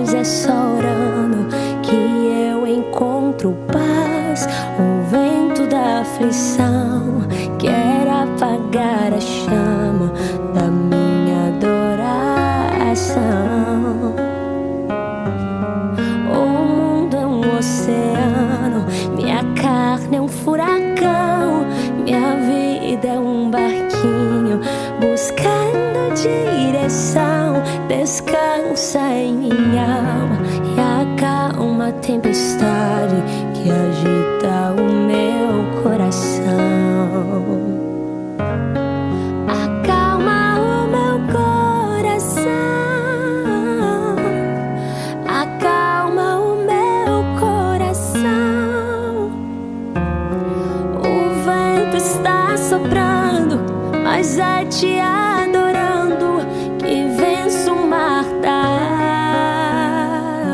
paz. É só orando que eu encontro paz. O vento da aflição quer apagar a chama da minha adoração. O mundo é um oceano, minha carne é um furacão, minha vida é um barquinho buscando direção. Descansa em minha alma e acalma a tempestade que agita o meu coração. Soprando, mas é te adorando que venço o mar da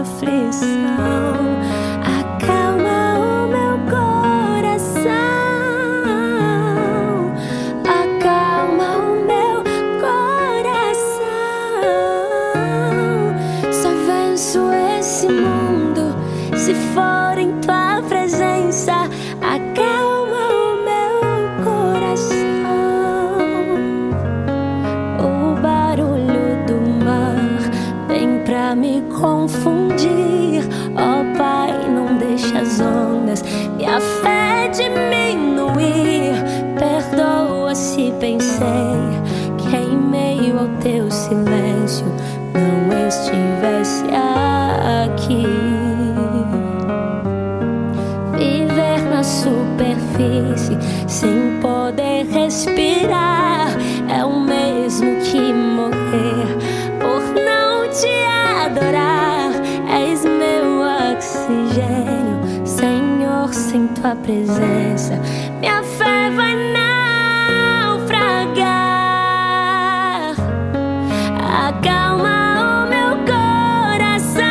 aflição. Acalma o meu coração, acalma o meu coração. Só venço esse mundo se for em tua presença. Acalma me confundir, ó Pai, não deixa as ondas minha fé diminuir. Perdoa se pensei que em meio ao teu silêncio não estivesse aqui. Viver na superfície sem poder respirar é o mesmo que morrer por não te amar. Adorar, és meu oxigênio, Senhor, sem tua presença, minha fé vai naufragar. Acalma o meu coração,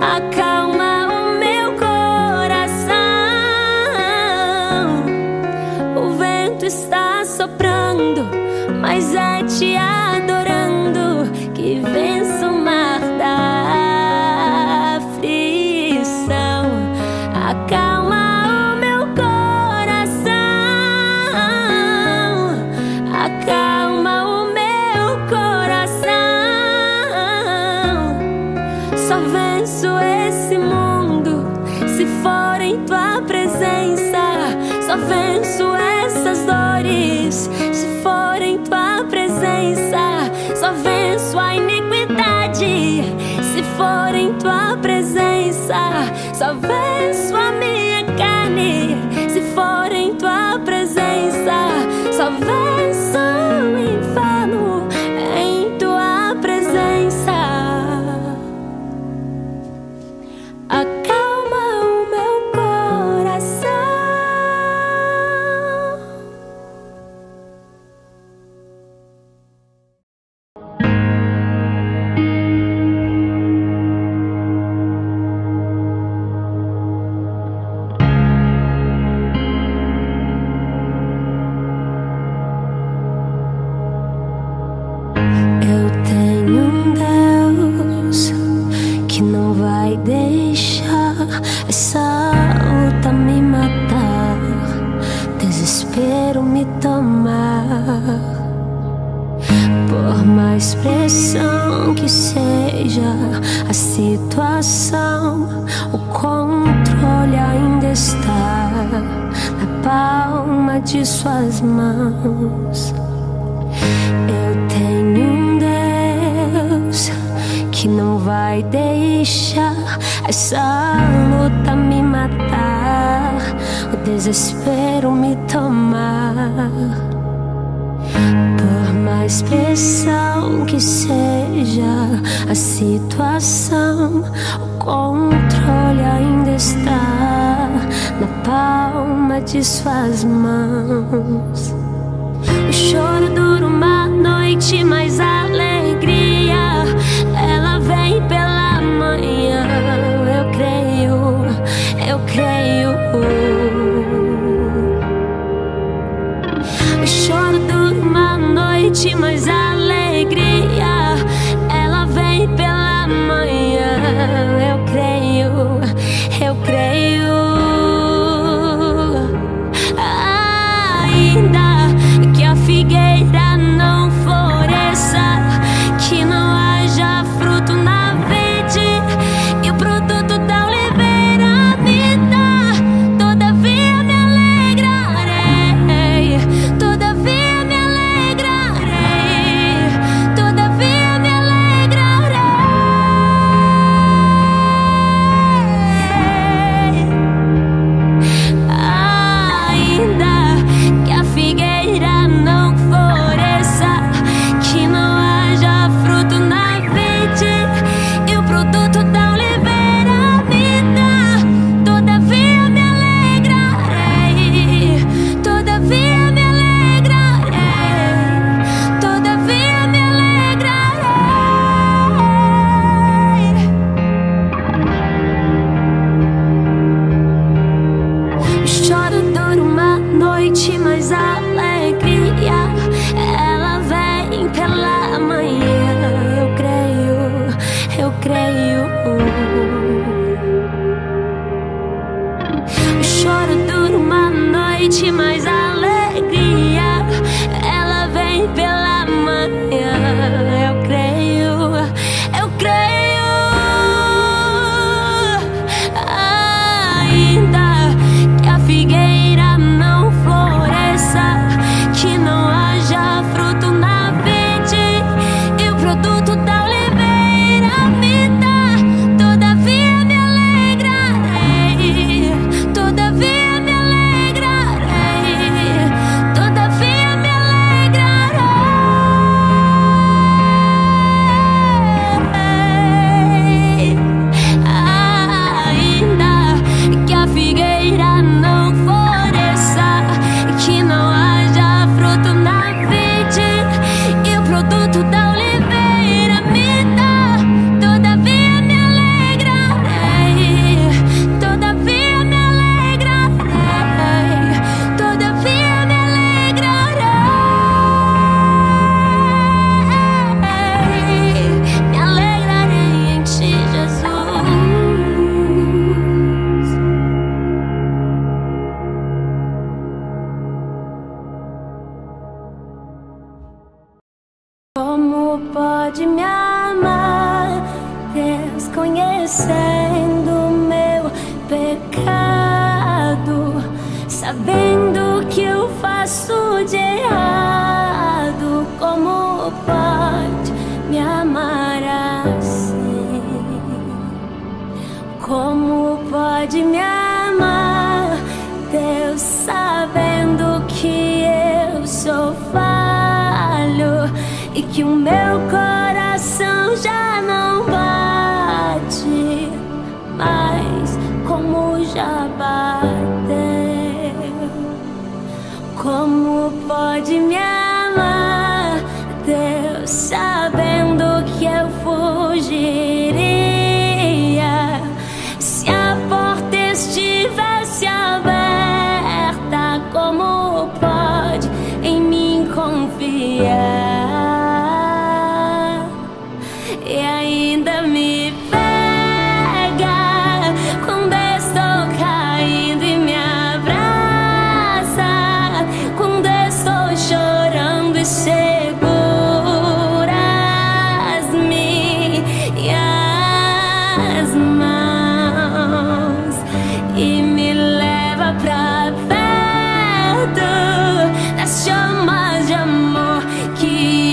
acalma o meu coração. O vento está soprando, mas é te adorando que venço o mar da aflição. Acalma o meu coração, acalma o meu coração. Só venço esse mundo se for em tua presença. Só venço essas dores se for em tua presença. Só venço a iniquidade se for em tua presença. Só venço a minha carne se for em tua presença. Só venço o inferno em tua presença. Acalma o meu coração. Desespero me tomar. Por mais pressão que seja a situação, o controle ainda está na palma de suas mãos. O choro dura uma noite, mas a alegria ela vem pela manhã. Eu creio, eu creio. Mas a alegria ela eu creio. O choro dura uma noite, mas a alegria ela vem pela manhã. Eu creio, eu creio. Ainda que a figueira não floresça, que não haja fruto na vide e o produto da amor que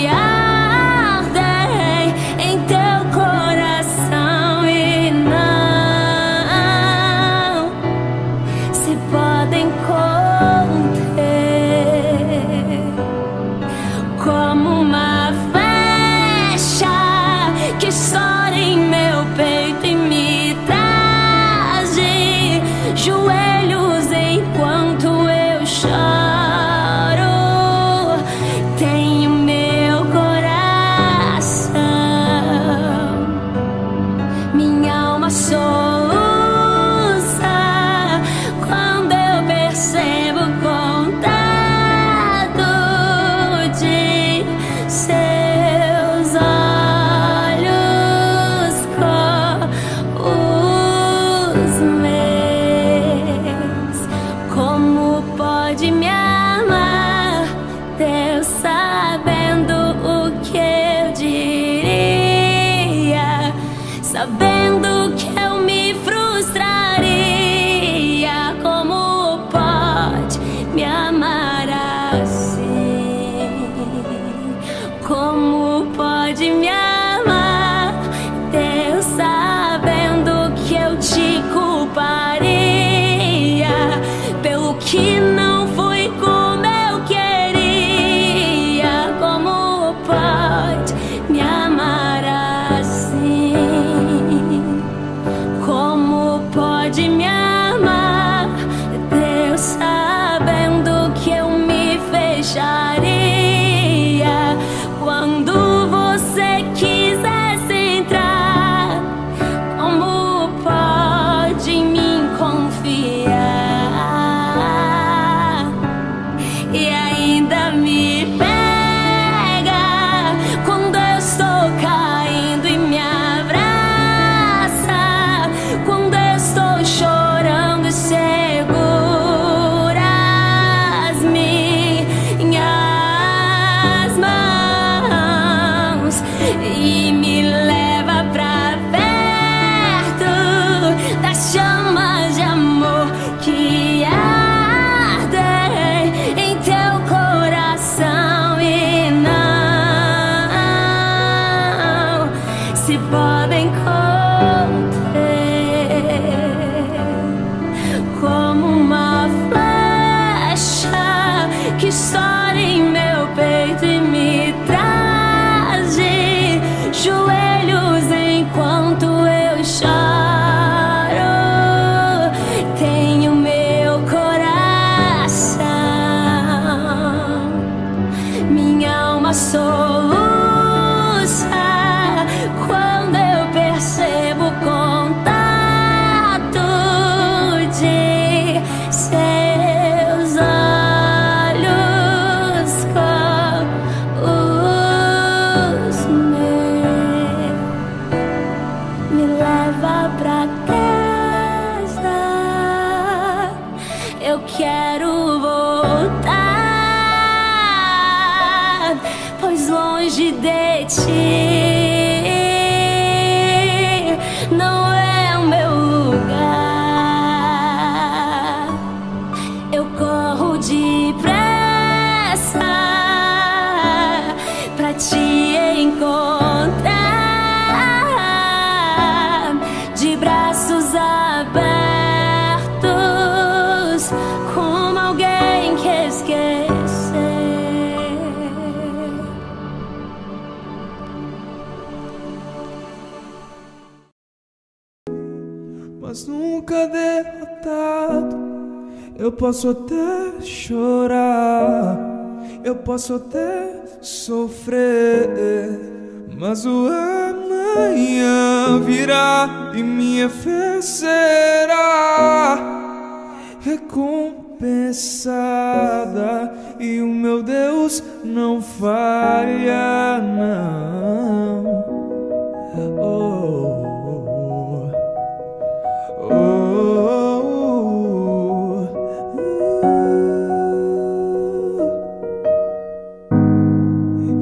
arde em teu coração. si vado incontro te como uma flecha que estoura em meu peito e me traz de joelhos enquanto eu choro. Tenho meu coração, minha alma soluça pra casa. Eu quero voltar, pois longe de ti não é o meu lugar. Eu corro depressa pra te encontrar. Mas nunca derrotado, eu posso até chorar, eu posso até sofrer, mas o amanhã virá e minha fé será recompensada e o meu Deus não falha, não. Oh.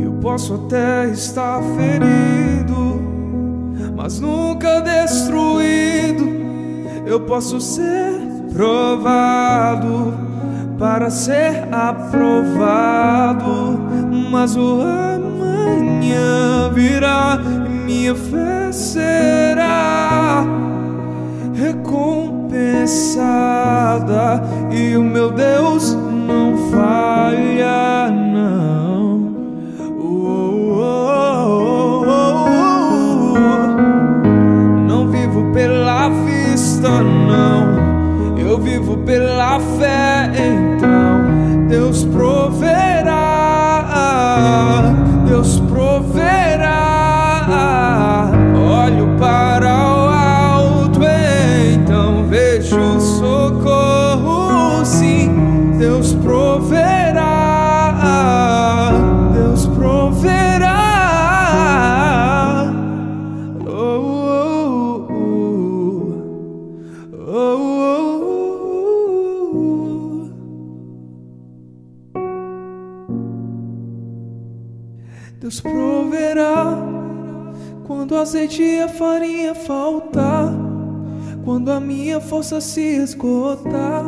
Eu posso até estar ferido, mas nunca destruído. Eu posso ser provado para ser aprovado, mas o amanhã virá e minha fé será recompensada e o meu Deus não falha, não. Não vivo pela vista, não, eu vivo pela fé, então Deus proverá, Deus proverá. Olho para Deus proverá. Deus proverá quando azeite e a farinha faltar, quando a minha força se esgotar.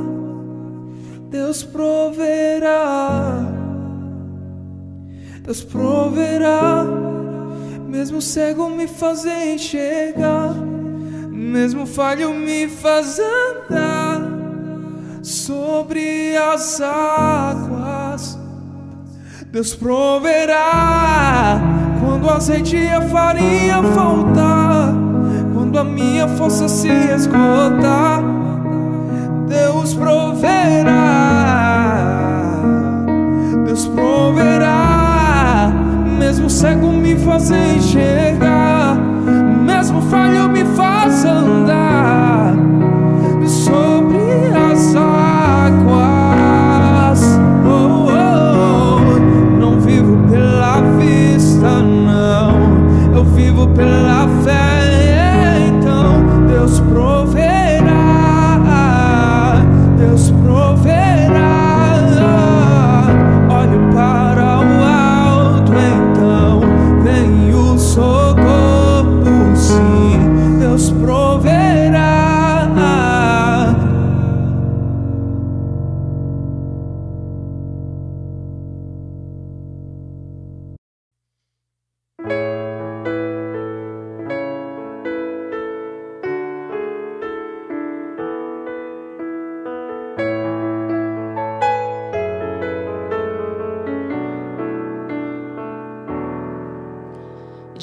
Deus proverá, Deus proverá. Mesmo cego me fazer enxergar, mesmo falho me faz andar sobre as águas. Deus proverá quando azeite e a farinha faltar, quando a minha força se esgotar. Deus proverá, Deus proverá. Mesmo cego me faz enxergar, mesmo falho me faz andar sobre as águas. Não vivo pela vista, não, eu vivo pela fé, então Deus proverá. Olho para o alto, então vem o socorro.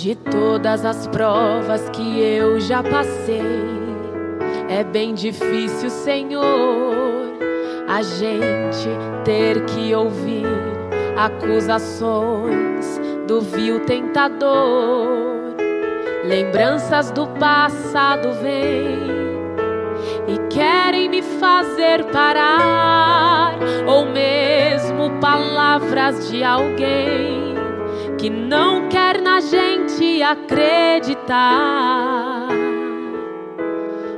De todas as provas que eu já passei, é bem difícil, Senhor, a gente ter que ouvir acusações do vil tentador. Lembranças do passado vêm e querem me fazer parar, ou mesmo palavras de alguém que não quer na gente acreditar.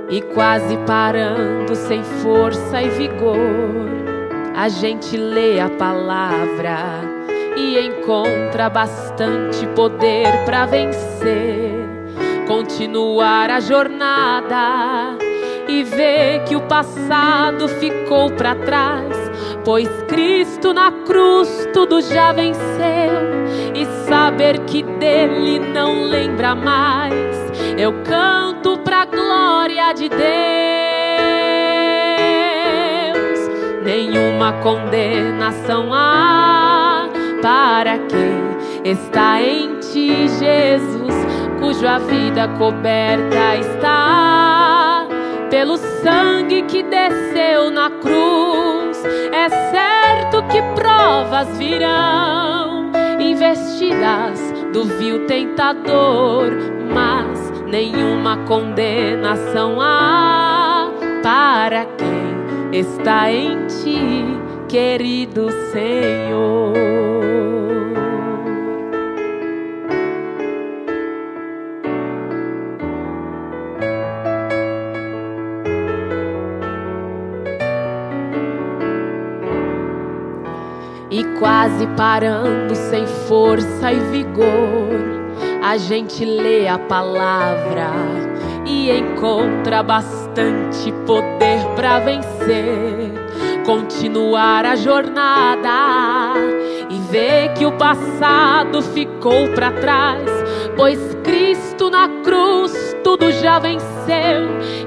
E quase parando, sem força e vigor, a gente lê a palavra e encontra bastante poder pra vencer, continuar a jornada e ver que o passado ficou pra trás, pois Cristo na cruz tudo já venceu. E saber que dele não lembra mais, eu canto pra glória de Deus. Nenhuma condenação há para quem está em ti, Jesus, cuja vida coberta está pelo sangue que desceu na cruz. É certo que provas virão investidas do vil tentador, mas nenhuma condenação há para quem está em ti, querido Senhor. E quase parando, sem força e vigor, a gente lê a palavra e encontra bastante poder pra vencer, continuar a jornada e ver que o passado ficou pra trás, pois Cristo na cruz tudo já venceu.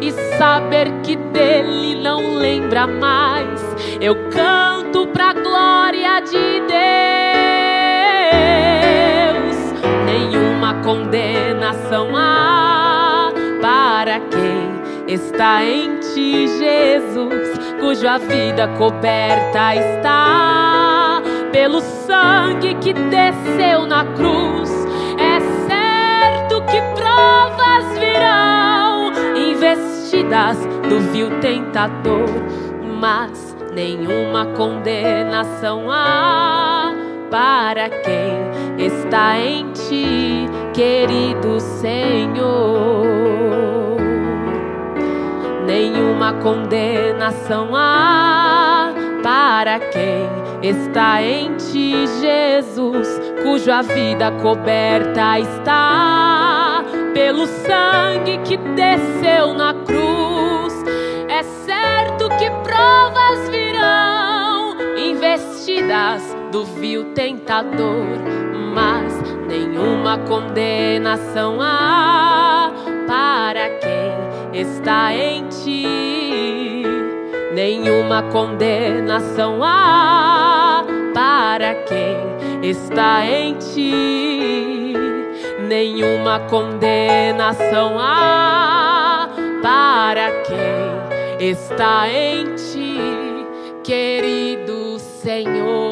E saber que dele não lembra mais, eu canto pra glória de Deus. Nenhuma condenação há para quem está em ti, Jesus, cuja vida coberta está pelo sangue que desceu na cruz. É certo que provas virão investidas do vil tentador, mas nenhuma condenação há para quem está em ti, querido Senhor. Nenhuma condenação há para quem está em ti, Jesus, cuja vida coberta está pelo sangue que desceu na cruz. É certo que provas virão investidas do vil tentador, mas nenhuma condenação há para quem está em ti. Nenhuma condenação há para quem está em ti. Nenhuma condenação há para quem está em ti, querido Senhor.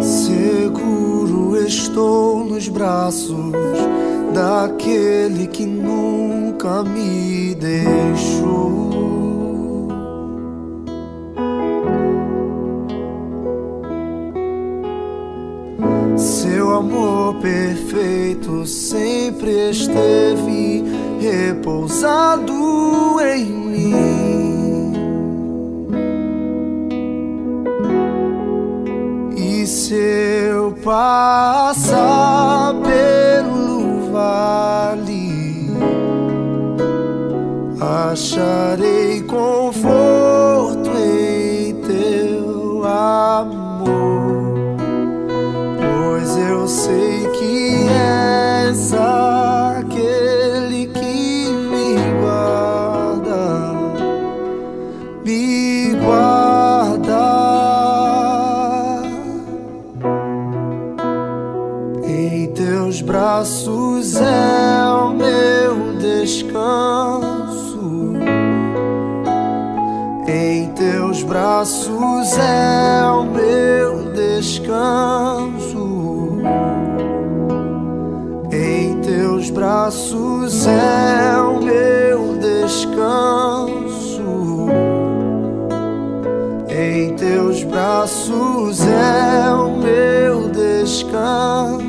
Seguro estou nos braços daquele que nunca me deixou. Seu amor perfeito sempre esteve repousado em mim, e se eu passar pelo vale, acharei conforto em teu amor. Eu sei que és aqui. braços é o meu descanso, em teus braços é o meu descanso, em teus braços é o meu descanso.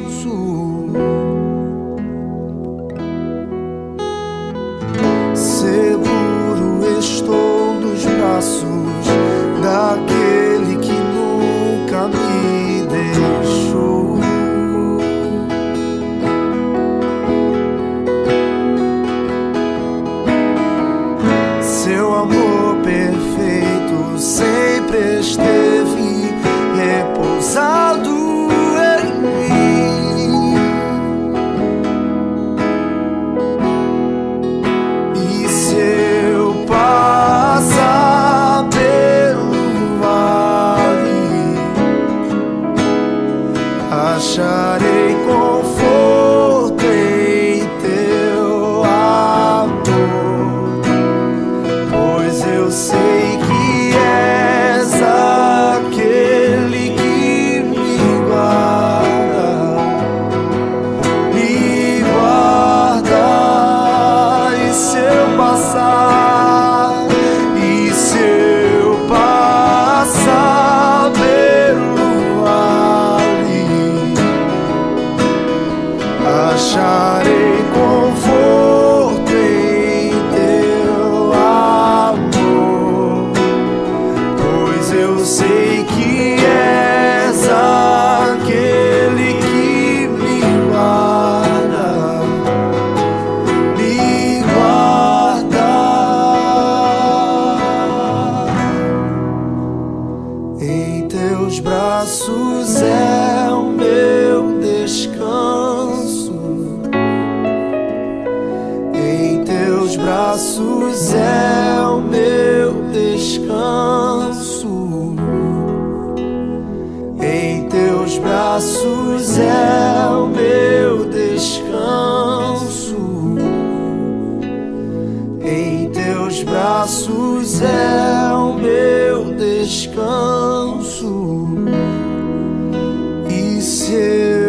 Seguro estou nos braços daquele que nunca me deixou. Seu amor perfeito sempre esteve repousado em mim, e se eu passar pelo vale, acharei conforto em teu amor, pois eu sei que és aquele que me guarda, e se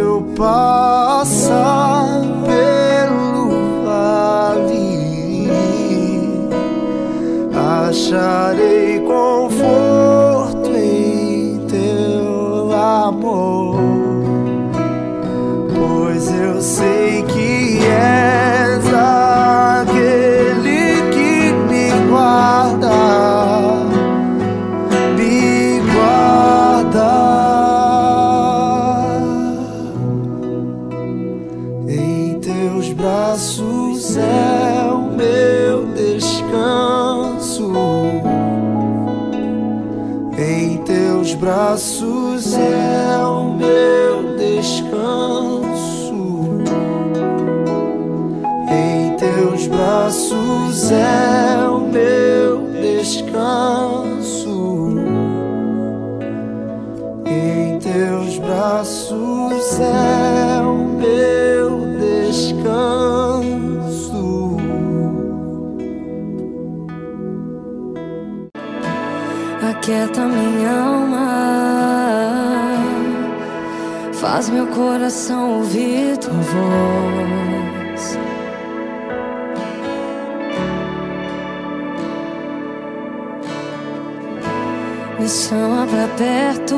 eu passar, pelo vale, acharei conforto em teu amor, pois eu sei que és aquele que me guarda. Em teus braços é o meu descanso, em teus braços é o meu descanso, em teus braços é o meu descanso, em teus braços é o meu descanso. E se eu passar pelo vale, acharei conforto em teu amor, pois eu sei que és aquele que me guarda, me guarda. Em teus braços é o meu descanso, em teus braços é o meu descanso, em teus braços é o meu descanso, em teus braços é o meu descanso. Aquieta minha alma, faz meu coração ouvir tua voz. Me chama pra perto,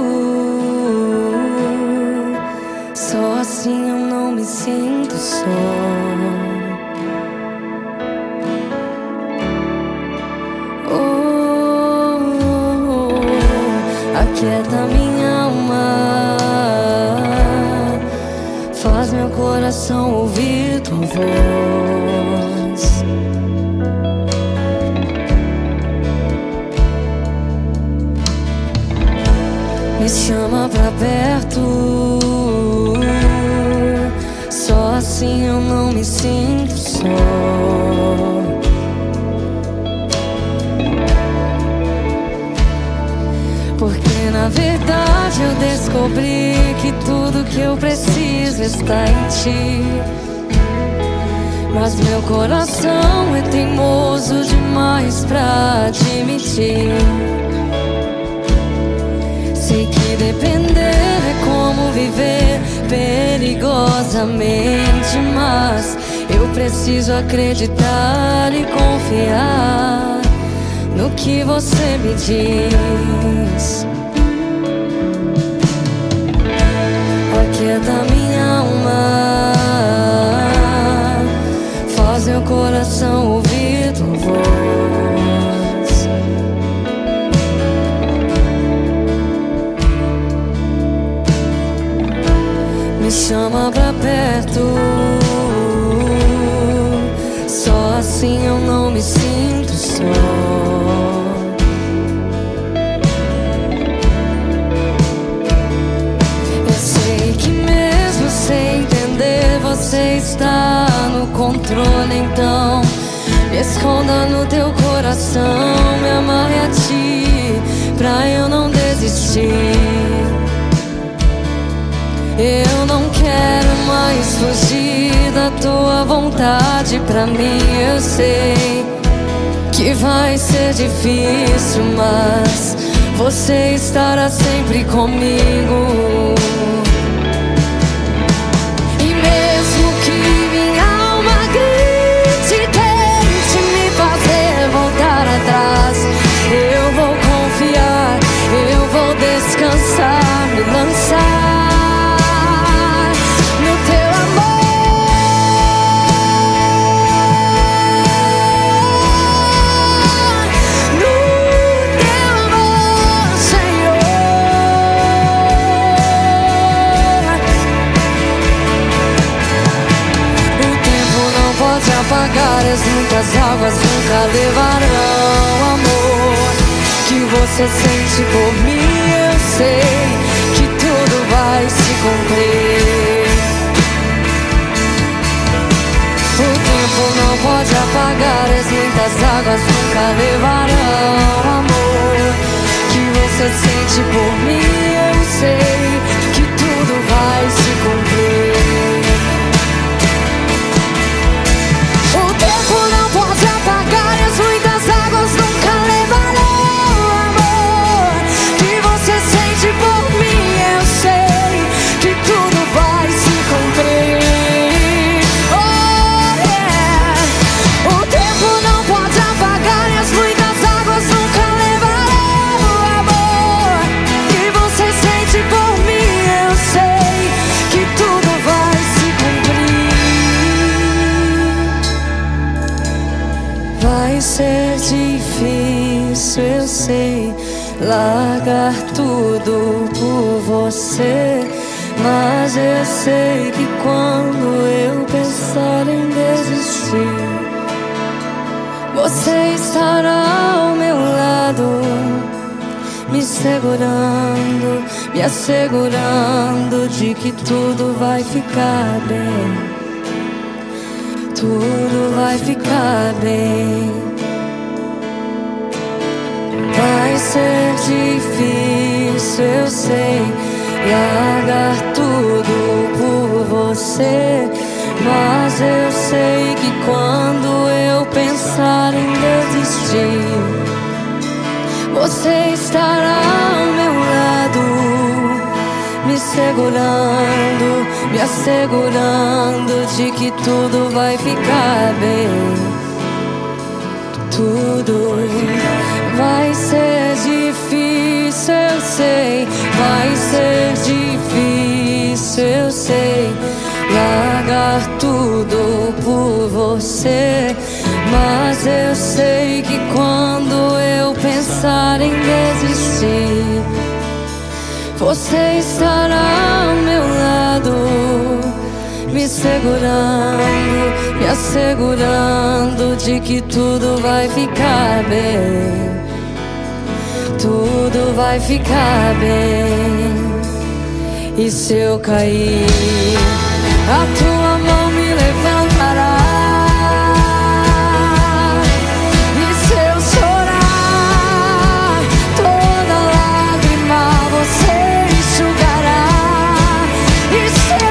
só assim eu não me sinto só. Aquieta minha alma, faz meu coração ouvir tua voz. Me chama pra perto, só assim eu não me sinto só. Porque na verdade eu descobri que tudo que eu preciso está em ti, mas meu coração é teimoso demais pra admitir disse que depender é como viver perigosamente, mas eu preciso acreditar e confiar no que você me diz. Aquieta minha alma, faz meu coração ouvir tua voz. Me chama pra perto, só assim eu não me sinto só. Você está no controle, então me esconda no teu coração, me amarre a ti pra eu não desistir. Eu não quero mais fugir da tua vontade. Pra mim eu sei que vai ser difícil, mas você estará sempre comigo. Me lançar no teu amor, no teu amor, Senhor. O tempo não pode apagar as muitas águas, nunca levarão o amor que você sente por mim. Eu sei que tudo vai se cumprir. O tempo não pode apagar as muitas águas, nunca levarão o amor que você sente por mim. Eu sei que tudo vai se cumprir. O tempo não pode apagar as muitas águas, nunca levarão por mim. Eu sei que tudo vai se cumprir. Oh yeah. O tempo não pode apagar e as muitas águas nunca levarão o amor que você sente por mim. Eu sei que tudo vai se cumprir. Vai ser difícil, eu sei, largar tudo por você, mas eu sei que quando eu pensar em desistir, você estará ao meu lado, me segurando, me assegurando de que tudo vai ficar bem. Tudo vai ficar bem. Vai ser difícil, eu sei, largar tudo por você, mas eu sei que quando eu pensar em desistir, você estará ao meu lado, me segurando, me assegurando de que tudo vai ficar bem. Tudo vai ser difícil, eu sei. Vai ser difícil, eu sei, largar tudo por você, mas eu sei que quando eu pensar em desistir, você estará ao meu lado, me segurando, me assegurando de que tudo vai ficar bem. Tudo vai ficar bem. E se eu cair, a tua mão me levantará. E se eu chorar, toda lágrima você enxugará. E se eu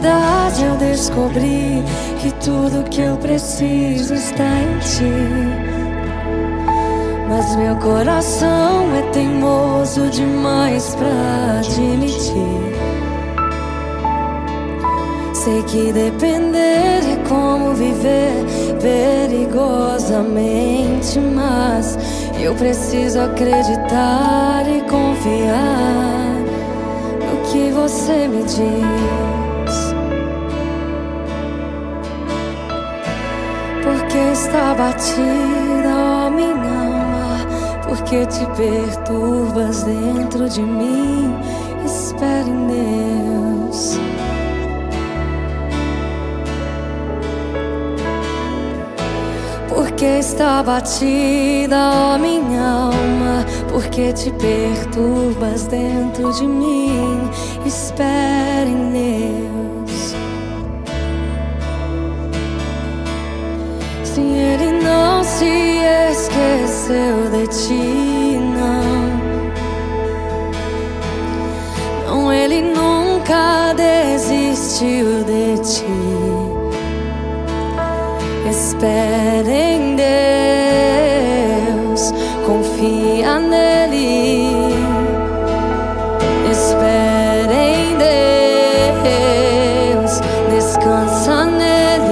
verdade eu descobri que tudo que eu preciso está em ti. Mas meu coração é teimoso demais pra admitir. Sei que depender é como viver perigosamente, mas eu preciso acreditar e confiar no que você me diz. Porque está batida, ó minha alma, porque te perturbas dentro de mim. Espere em Deus. Porque está batida, ó minha alma, porque te perturbas dentro de mim. Espera em Deus. Se Ele não se esqueceu de ti, não, não, Ele nunca desistiu de ti. Espera em Deus, confia nele. Espera em Deus, descansa nele.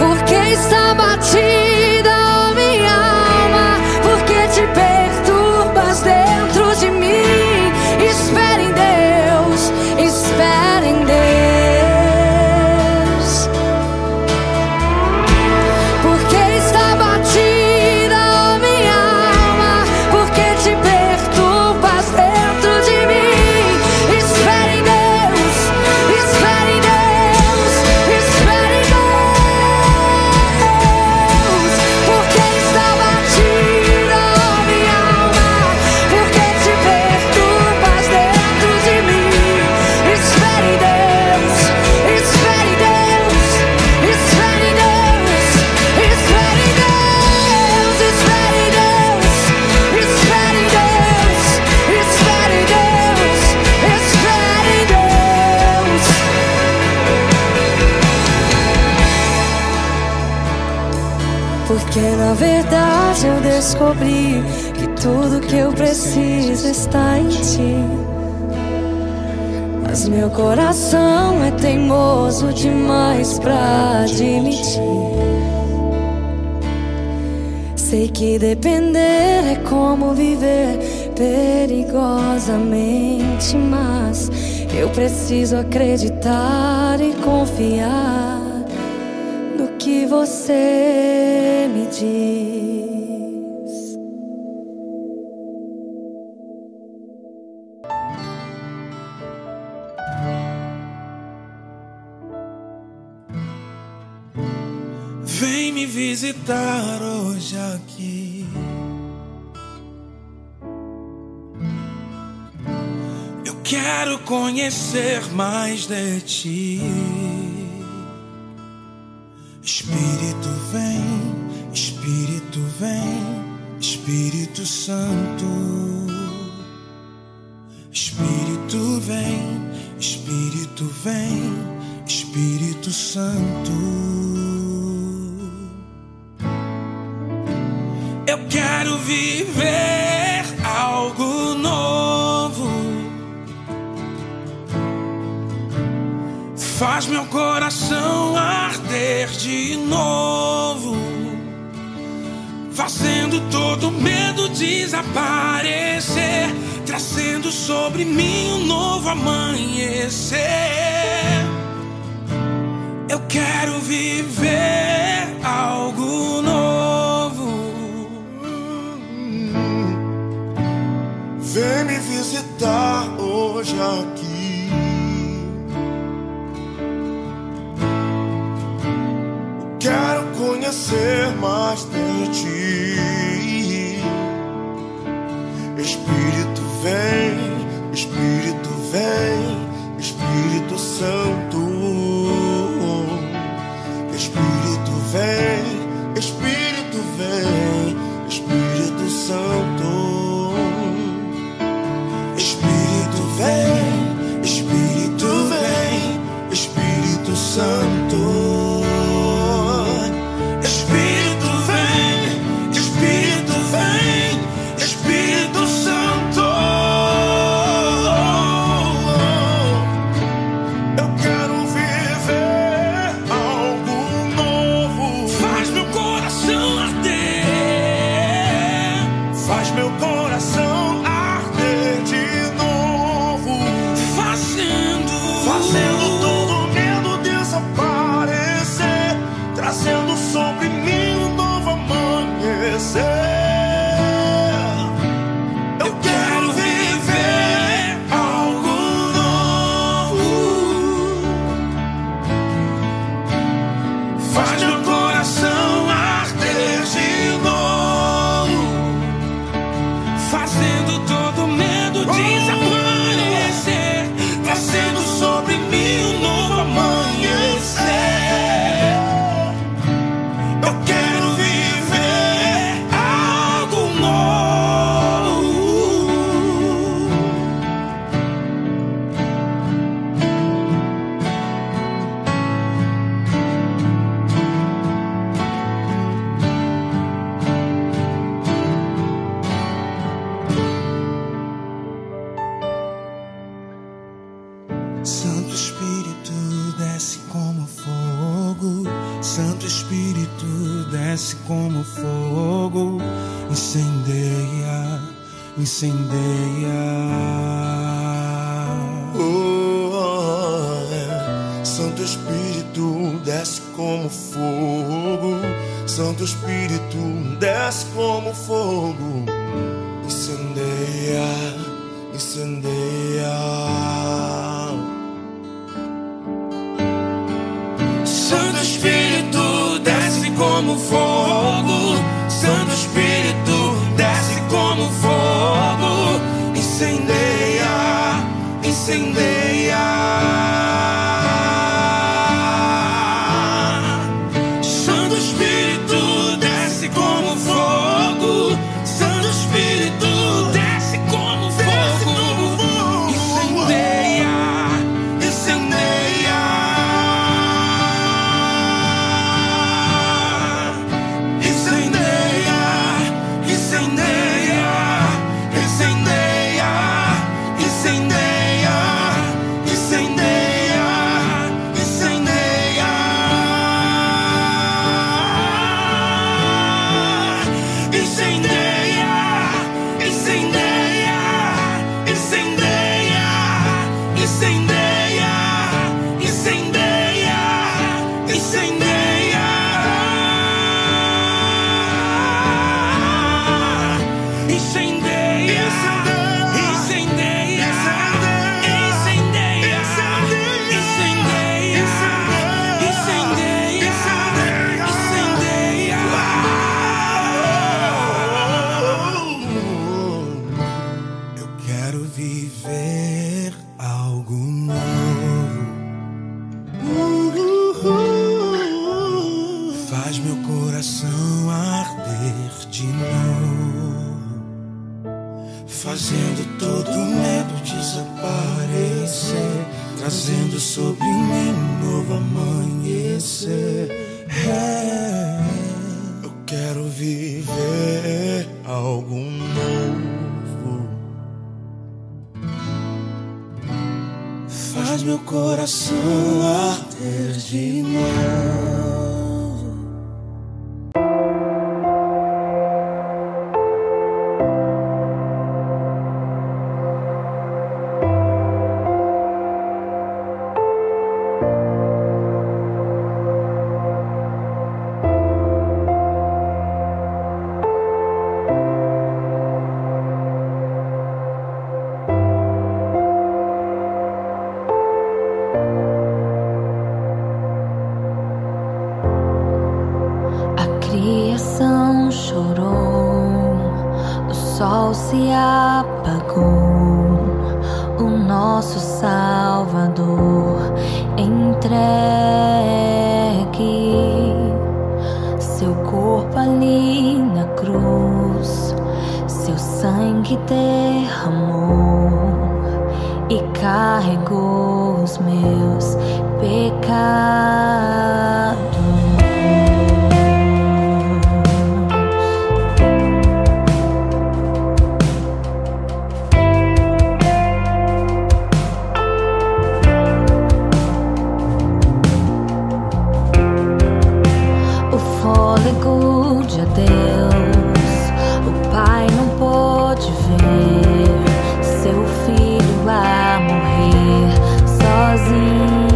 Porque está batida, ó minha alma, porque te perturbas dentro de mim. Espera em Deus, espera. Porque na verdade eu descobri que tudo que eu preciso está em ti. Mas meu coração é teimoso demais pra admitir. Sei que depender é como viver perigosamente, mas eu preciso acreditar e confiar no que você me diz. Vem me visitar hoje aqui. Eu quero conhecer mais de ti. Espírito vem, Espírito vem, Espírito Santo. Espírito vem, Espírito vem, Espírito Santo. Eu quero viver algo novo. Faz meu coração arder de novo, fazendo todo medo desaparecer, trazendo sobre mim um novo amanhecer. Eu quero viver algo novo. Vem me visitar hoje aqui. Quero conhecer mais de ti. Espírito vem, Espírito vem, Espírito Santo. Espírito vem, Espírito vem, Espírito Santo. Espírito vem, Espírito Santo. Espírito vem, Espírito vem, Espírito Santo. Eu quero viver algo novo. Faz meu coração arder. Faz meu coração arder de novo. Fazendo todo medo desaparecer, trazendo sobre mim um novo amanhecer. Santo Espírito desce como fogo, Santo Espírito desce como fogo, incendeia, incendeia. Oh, oh, oh. Santo Espírito desce como fogo, Santo Espírito desce como fogo, incendeia, incendeia. Santo Espírito desce como fogo, Santo Espírito desce como fogo, incendeia, incendeia. Santo Espírito desce como fogo, Santo Espírito desce como fogo, incendeia, incendeia. Fazendo todo medo desaparecer, trazendo sobre mim um novo amanhecer. Eu quero viver algo novo. Faz meu coração arder de novo. Seu corpo ali na cruz, seu sangue derramou. carrego os meus pecados. O fôlego de adeus, o Pai não pôde ver seu filho a morrer sozinho.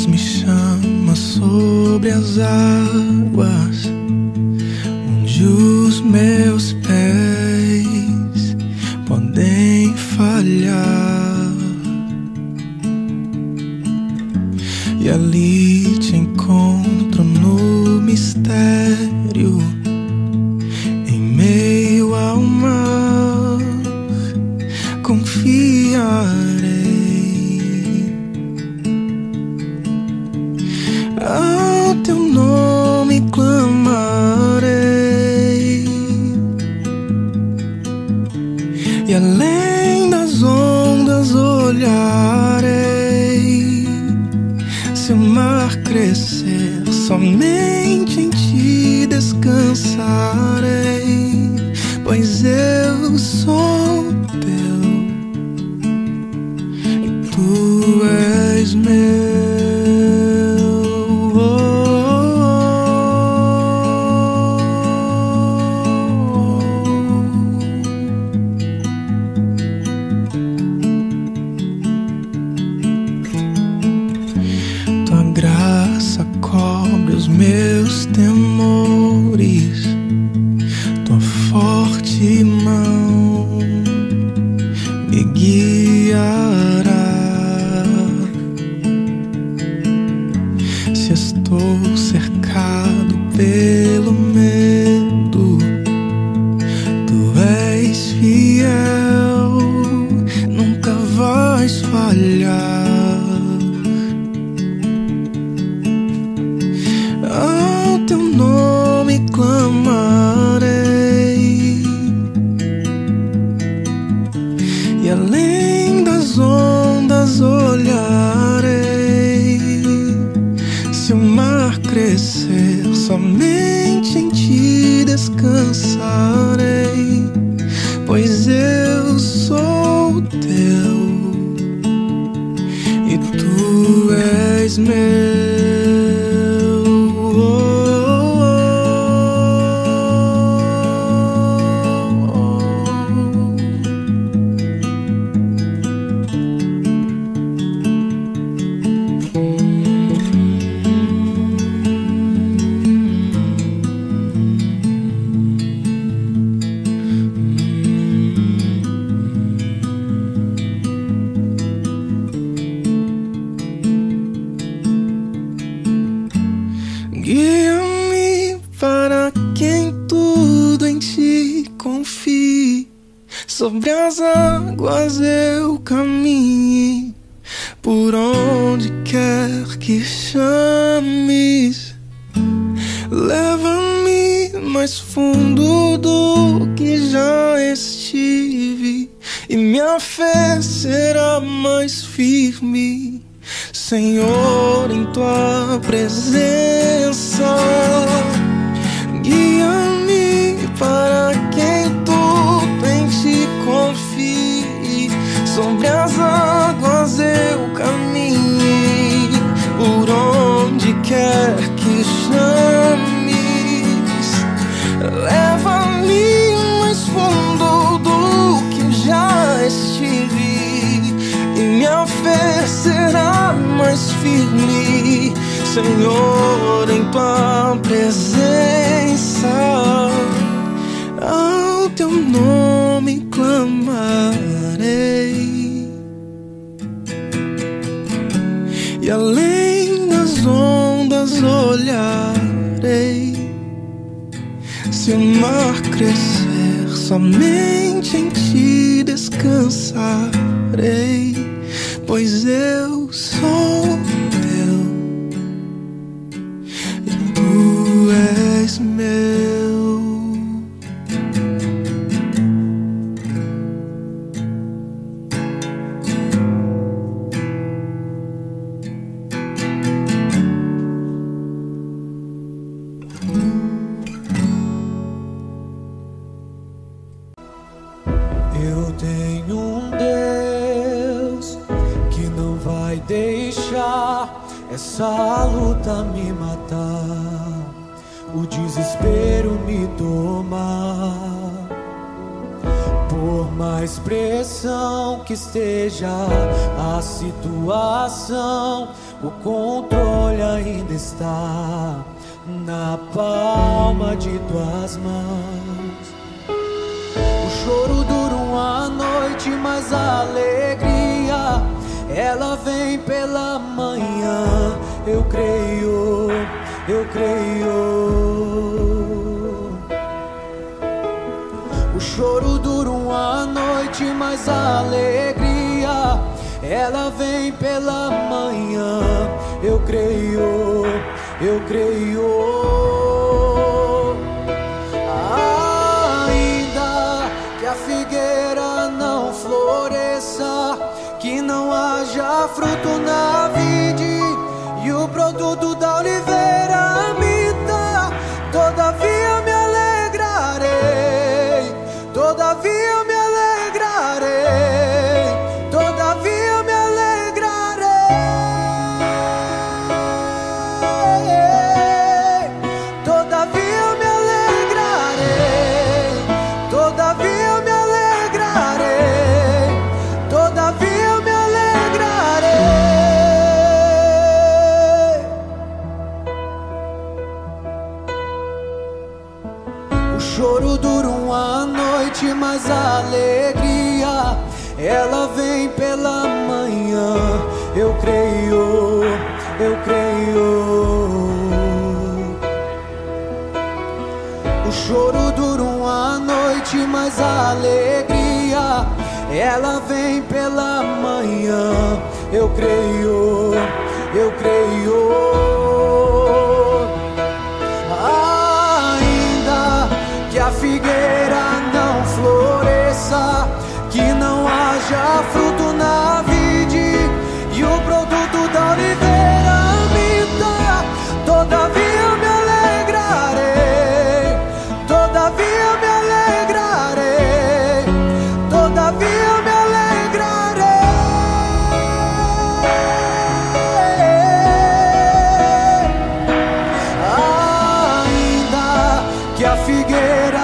voz me chama sobre as águas, onde os meus pés podem falhar. E ali te encontro no mistério, em meio ao mar, confiarei. Ao teu nome clamarei, e além das ondas olharei. Se o mar crescer, somente em ti descansarei, pois eu sou teu e tu és meu. Graça cobre os meus temores, tua forte mão me guiará. Se estou cercado pelo medo, tu és fiel, nunca vais falhar. Clamarei, e além das ondas olharei. Se o mar crescer, somente em ti descansarei, pois eu sou teu e tu és meu. Guia-me para quem tudo em ti confie, sobre as águas eu caminhe, por onde quer que chames. Leva-me mais fundo do que já estive, e minha fé será mais firme, Senhor, em tua presença. Guia-me para quem tudo em ti confie, sobre as águas eu caminhe, por onde quer que chames. Leva-me mais fundo do que já estive, e minha fé será mais firme, Senhor, em tua presença. Ao teu nome clamarei, e além das ondas olharei. Se o mar crescer, somente em ti descansarei, pois eu sou teu e tu és meu. Eu tenho um deixar essa luta me matar, o desespero me tomar. Por mais pressão que esteja a situação, O controle ainda está na palma de tuas mãos. O choro dura uma noite, mas a alegria, ela vem pela manhã. Eu creio, eu creio. O choro dura uma noite, mas a alegria, ela vem pela manhã. Eu creio, eu creio. Ainda que a figueira não floresça, que não haja fruto na vide, e o produto da oliveira minta, todavia me alegrarei, todavia me alegrarei, todavia me alegrarei, todavia me alegrarei, todavia me alegrarei, todavia me alegrarei. O choro dura uma noite, mas a alegria, ela vem pela manhã. Eu creio, eu creio. O choro dura uma noite, mas a alegria, ela vem pela manhã. Eu creio, eu creio. Que a figueira não floresça, que não haja fruto na vide, e o produto da oliveira minta, todavia me alegrarei, todavia me alegrarei, todavia me alegrarei. Ainda que a figueira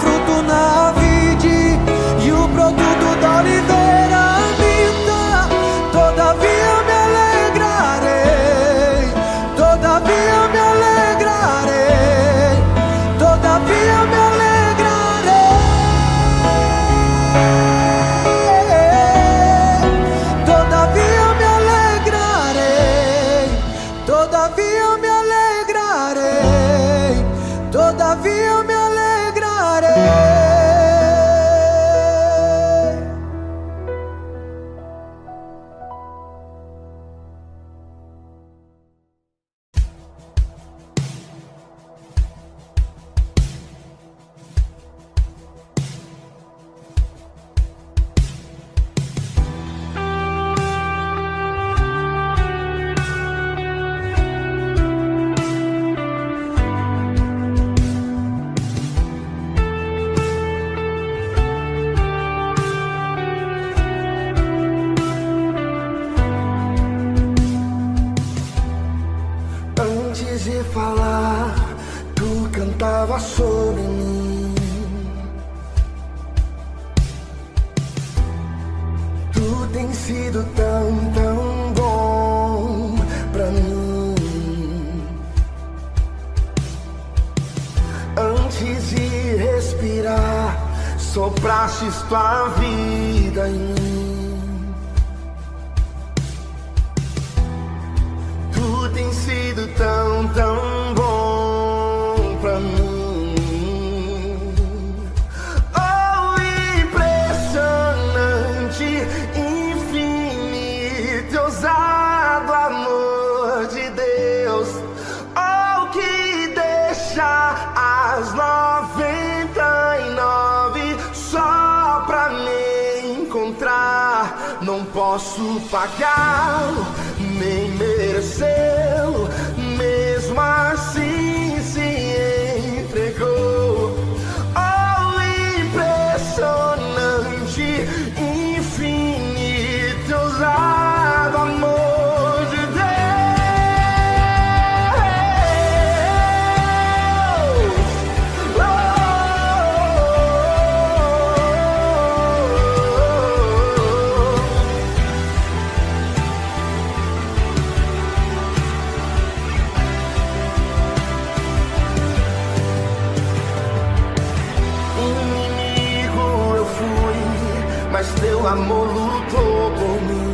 fruto na vide e o produto da oliveira minta, todavia me alegrarei, todavia me alegrarei, todavia me alegrarei, todavia me alegrarei, todavia me alegrarei, todavia me alegrarei. Sobre mim, tu tens sido tão bom pra mim. Antes de respirar, soprastes tua vida em mim. Tu tens sido tão bom pra mim. As 99 só pra me encontrar. Não posso pagá-lo, nem merecê-lo. Mesmo assim se entregou. Oh, impressionante, infinito, ousado amor de Deus. amor luchó por mí.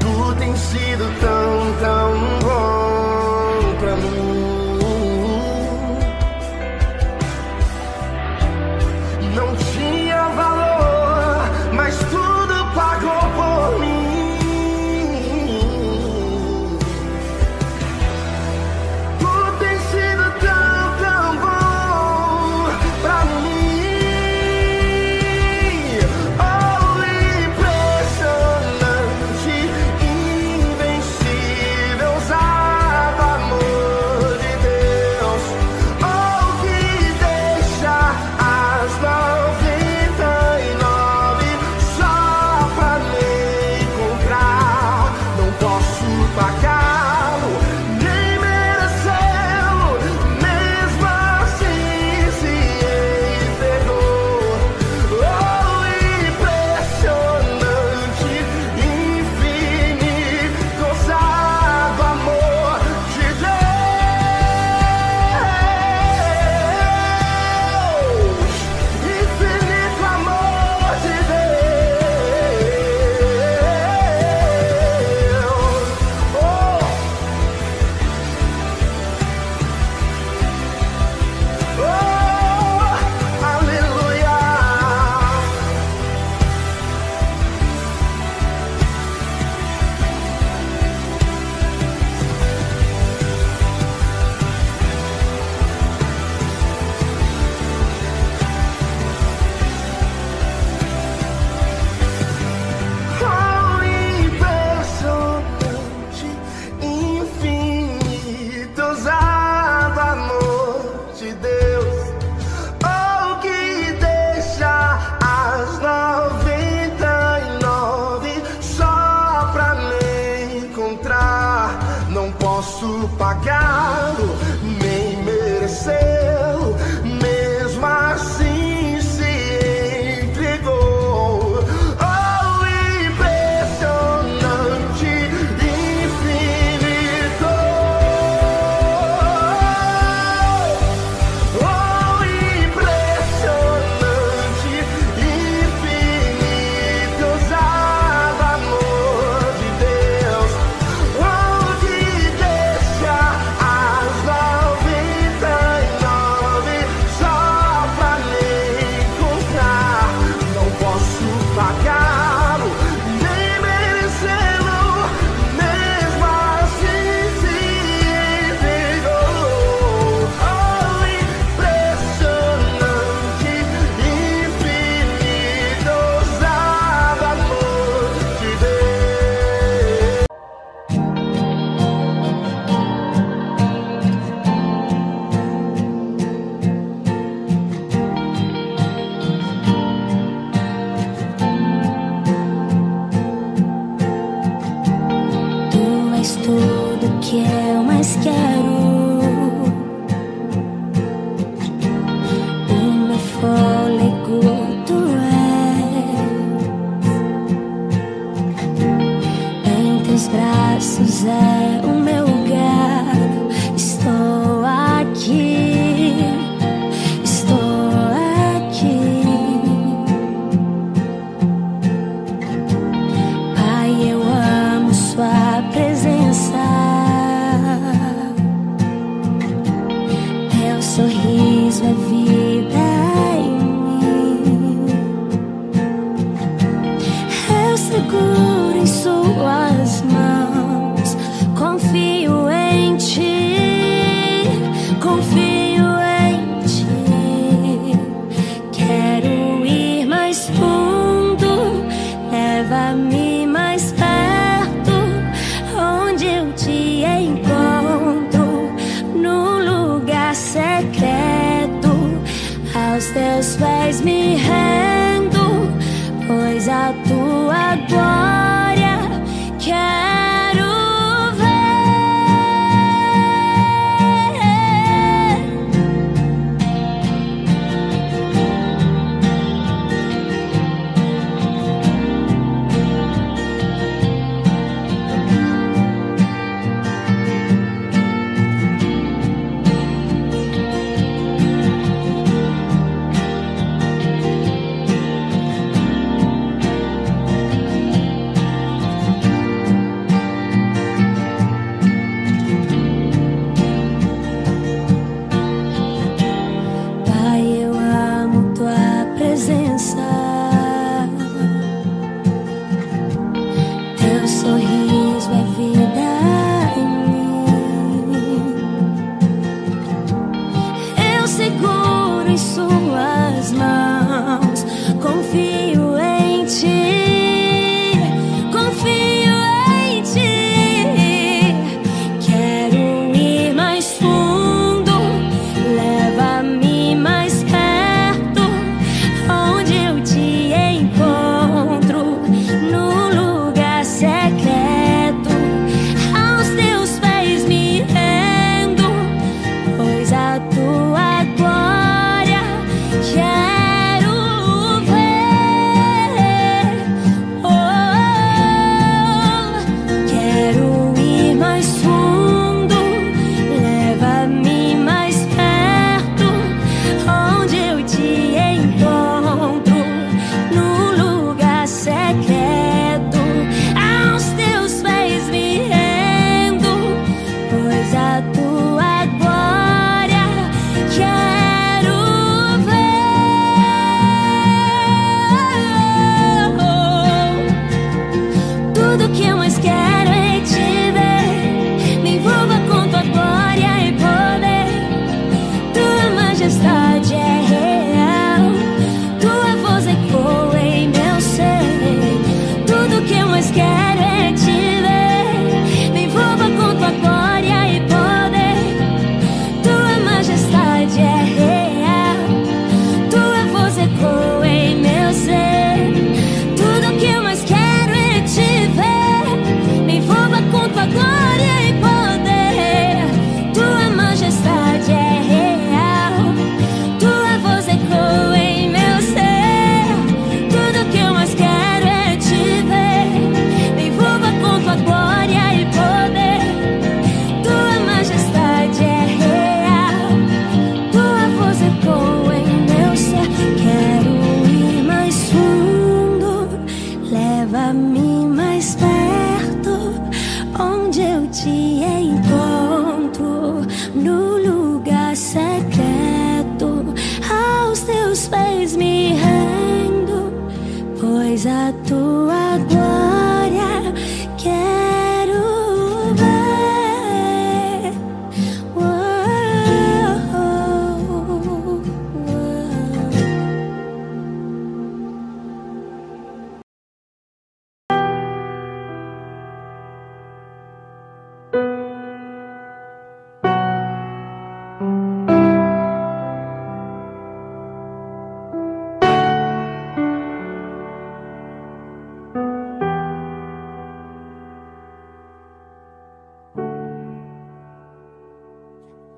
Tú tens sido tão bom para mim. Não tinha valor, mas tudo pagou por mim. Tu tens sido tão bom para mim. Oh, impressionante, invencível, ousado amor de Deus. Oh, que deixa as 99 só pra me encontrar. Não posso pagá-lo, nem merecê-lo. Mesmo assim se entregou. Oh, impressionante, infinito, ousado amor de Deus. Infinito amor de Deus. Oh, aleluia. Oh, impressionante, infinito, ousado amor de Deus. Oh, que deixa as 99 só pra me encontrar. Não posso pagá-lo, nem merecê-lo. Mesmo assim se entregou. Oh, impressionante, infinito. Oh, impressionante, infinito, ousado amor de Deus. Oh, que deixa as 99 só pra me encontrar. Não posso pagá-lo, nem merecê-lo. Mesmo assim se entregou. Oh, impressionante, infinito, ousado amor de Deus. Tu és tudo que eu mais quero. O meu fôlego tu és. Em teus braços é o meu lugar. Estou aqui, estou aqui. Pai, eu amo sua presença.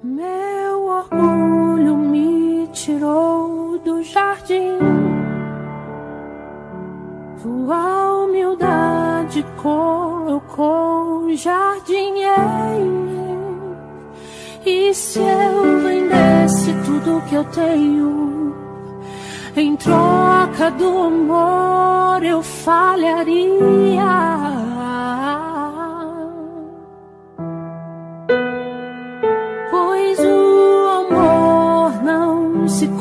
Meu orgulho me tirou do jardim, tua humildade colocou o jardim em mim. E se eu vendesse tudo que eu tenho, em troca do amor eu falharia.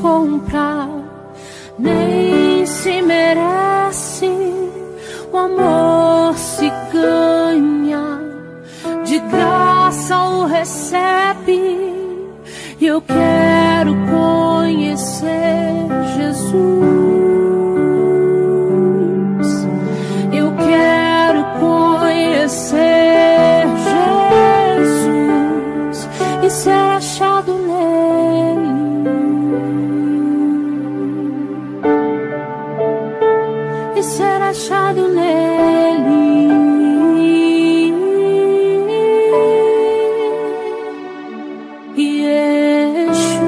Compra, nem se merece, o amor se ganha, de graça o recebe, e eu quero conhecer Jesus, eu quero conhecer Jesus e ser achado nele. Ser achado nele e Yeshua.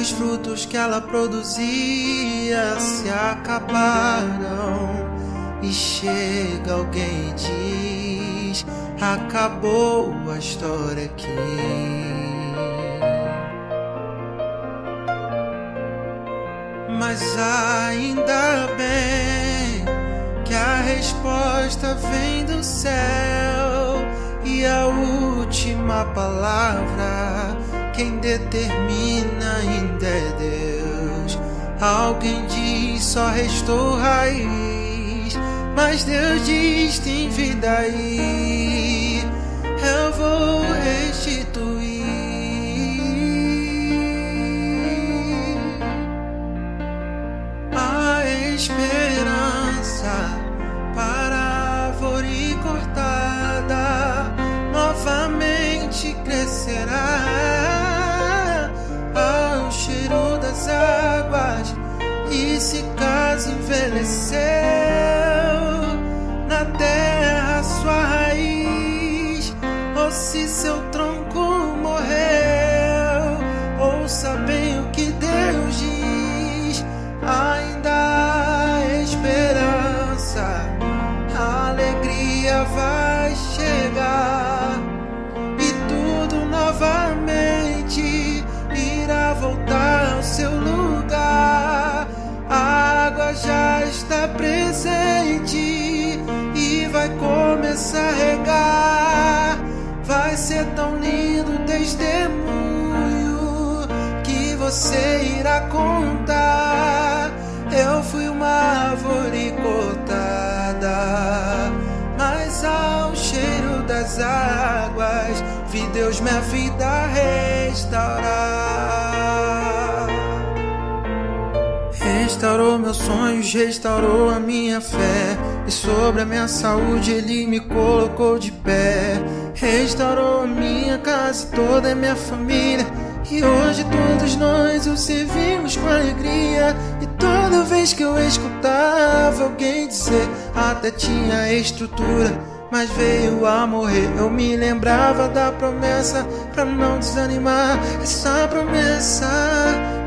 os frutos que ela produzia se acabaram. E chega alguém e diz: acabou a história aqui. Mas ainda bem que a resposta vem do céu, e a última palavra quem determina ainda é Deus. Alguém diz: só restou raiz, mas Deus diz: tem vida aí, eu vou restituir. A esperança para a árvore cortada novamente crescerá ao cheiro das águas, e se caso envelheceu na terra sua raiz, ou se seu tronco morreu, ouça bem o que Deus diz: ainda há esperança, a alegria vai chegar e tudo novamente irá voltar ao seu lugar. A água já está presente e vai começar a regar. Vai ser tão lindo o testemunho que você irá contar: eu fui uma árvore cortada, mas ao cheiro das águas vi Deus minha vida restaurar. Restaurou meus sonhos, restaurou a minha fé, e sobre a minha saúde Ele me colocou de pé. Restaurou a minha casa e toda a minha família, e hoje todos nós o servimos com alegria. E toda vez que eu escutava alguém dizer: até tinha estrutura, mas veio a morrer, eu me lembrava da promessa, pra não desanimar. Essa promessa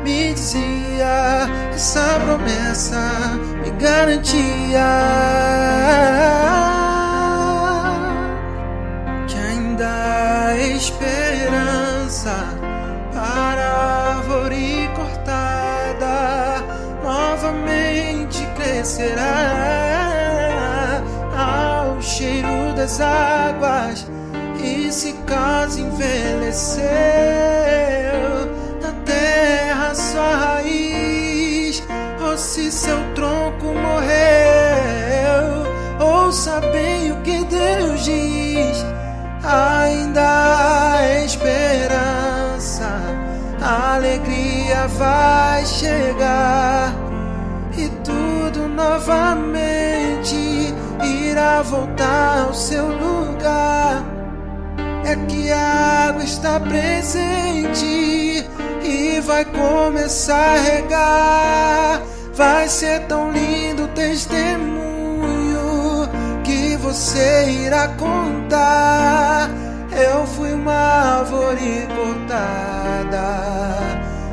me dizia, essa promessa me garantia que ainda há esperança para a árvore cortada novamente crescerá ao cheiro das águas, e se caso envelheceu na terra sua raiz, ou se seu tronco morreu, ouça bem o que Deus diz: ainda há esperança, a alegria vai chegar e tudo novamente irá voltar ao seu lugar. É que a água está presente e vai começar a regar. Vai ser tão lindo o testemunho que você irá contar: eu fui uma árvore cortada,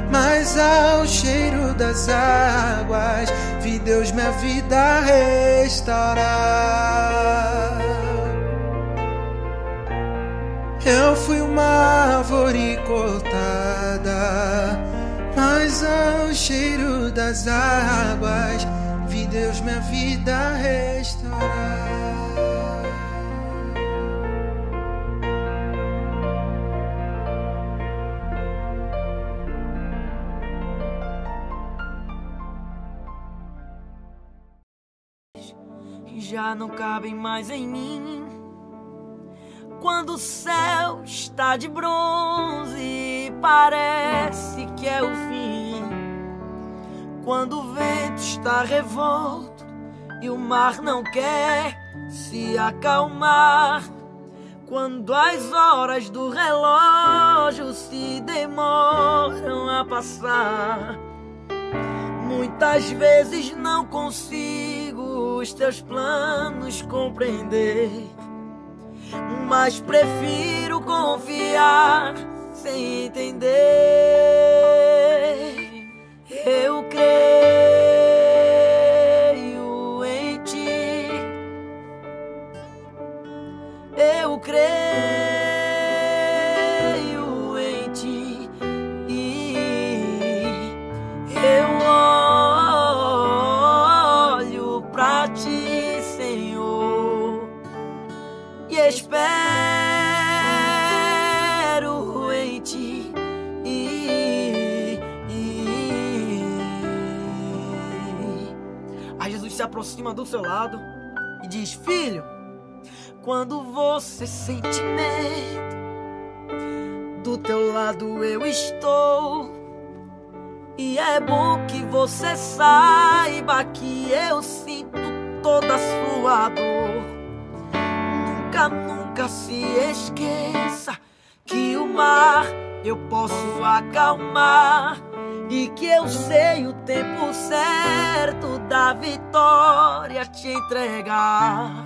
mas ao cheiro das águas vi Deus minha vida restaurar. Eu fui uma árvore cortada, mas ao cheiro das águas vi Deus minha vida restaurar. Já não cabem mais em mim, quando o céu está de bronze, parece que é o fim. Quando o vento está revolto e o mar não quer se acalmar, quando as horas do relógio se demoram a passar, muitas vezes não consigo os teus planos compreender, mas prefiro confiar sem entender. aproxima do seu lado e diz: filho, quando você sente medo, do teu lado eu estou. E é bom que você saiba que eu sinto toda a sua dor. Nunca, nunca se esqueça que o mar eu posso acalmar e que eu sei o tempo certo da vitória te entregar.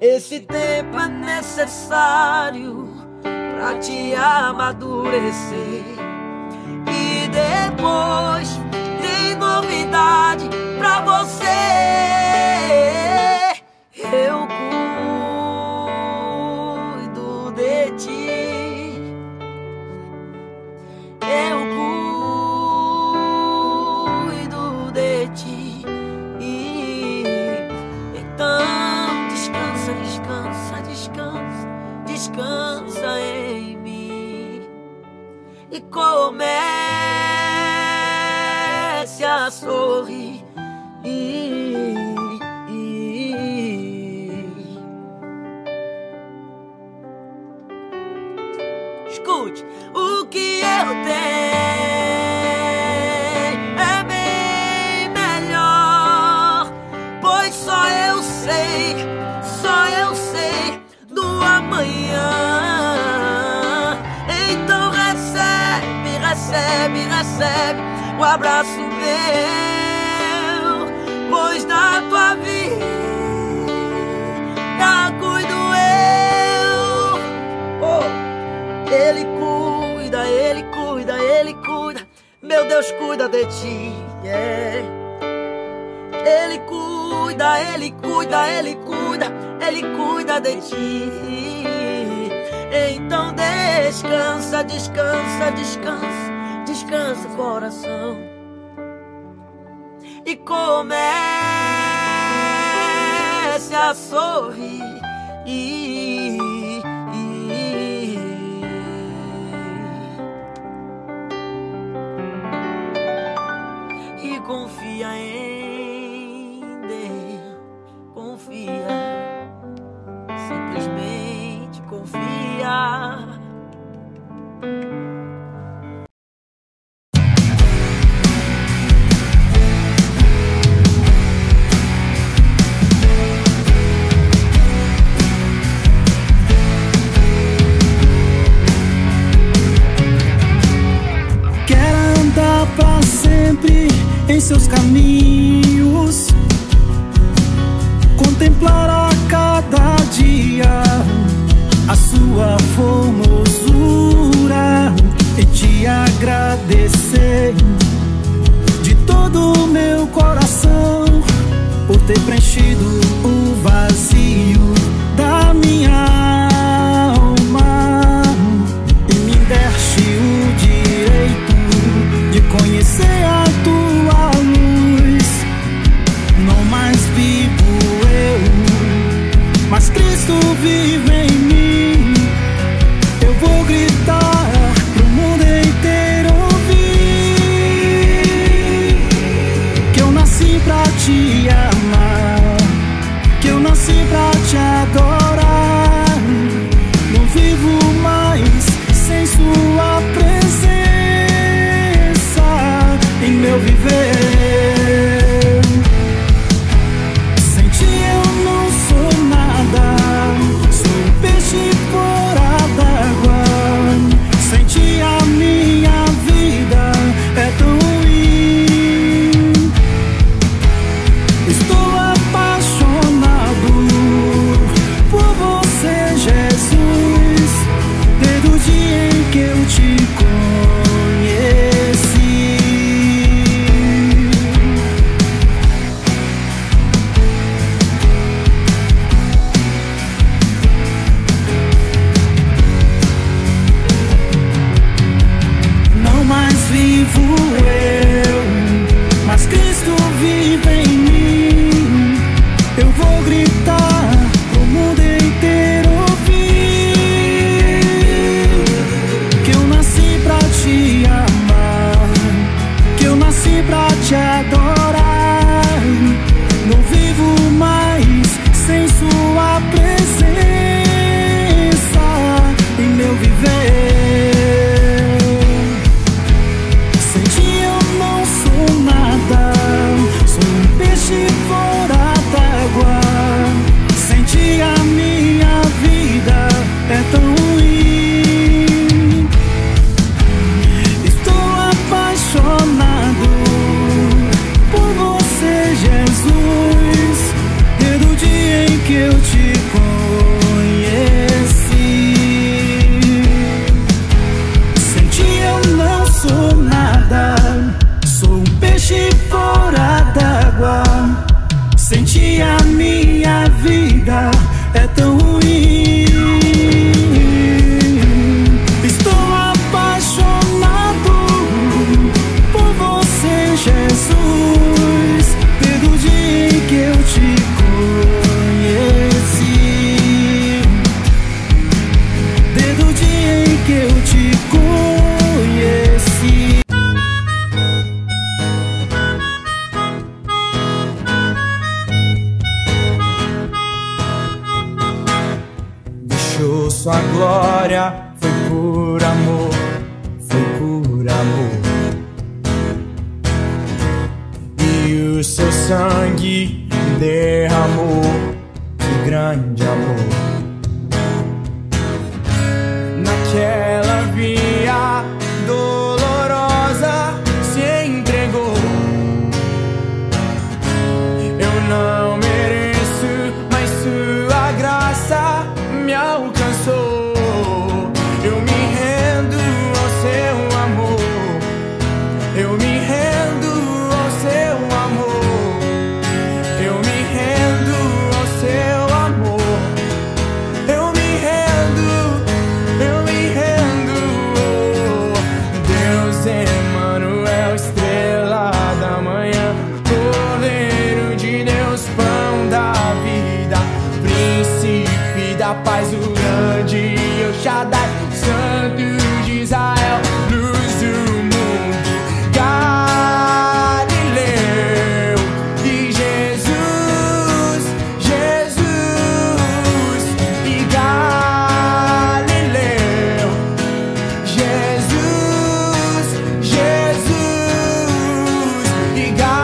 Esse tempo é necessário pra te amadurecer. E depois tem novidade pra você. Eu cuido de ti. Eu cuido de ti. Então descansa, descansa, descansa, descansa em mim. E comece a sorrir. Escute, o que eu tenho é bem melhor, pois só eu sei do amanhã. Então recebe, recebe, recebe o abraço meu, pois na tua vida cuido eu. Oh, ele cuida, ele cuida, ele cuida. Meu Deus cuida de ti. Yeah. Ele cuida, ele cuida, ele cuida, ele cuida de ti. Então descansa, descansa, descansa. Descansa o coração e comece a sorrir. E confia em Deus, confia, simplesmente confia. Em seus caminhos, contemplar a cada dia a sua formosura e te agradecer de todo o meu coração por ter preenchido o vazio da minha alma e me deste o direito de conhecer a tua. Mas Cristo vive em mim. Eu vou gritar pro mundo inteiro ouvir que eu nasci pra te amar, que eu nasci pra te adorar. Não vivo mais sem sua presença em meu viver. Pra te adorar, não vi grande derramou, que grande amor. Naquela via dolorosa se entregou. Eu não mereço, mas sua graça me alcançou. Eu me rendo ao seu amor. Eu me paz, o grande El Shaddai, Santo de Israel, luz do mundo, Galileu e Jesus, Jesus e Galileu, Jesus, Jesus e Galileu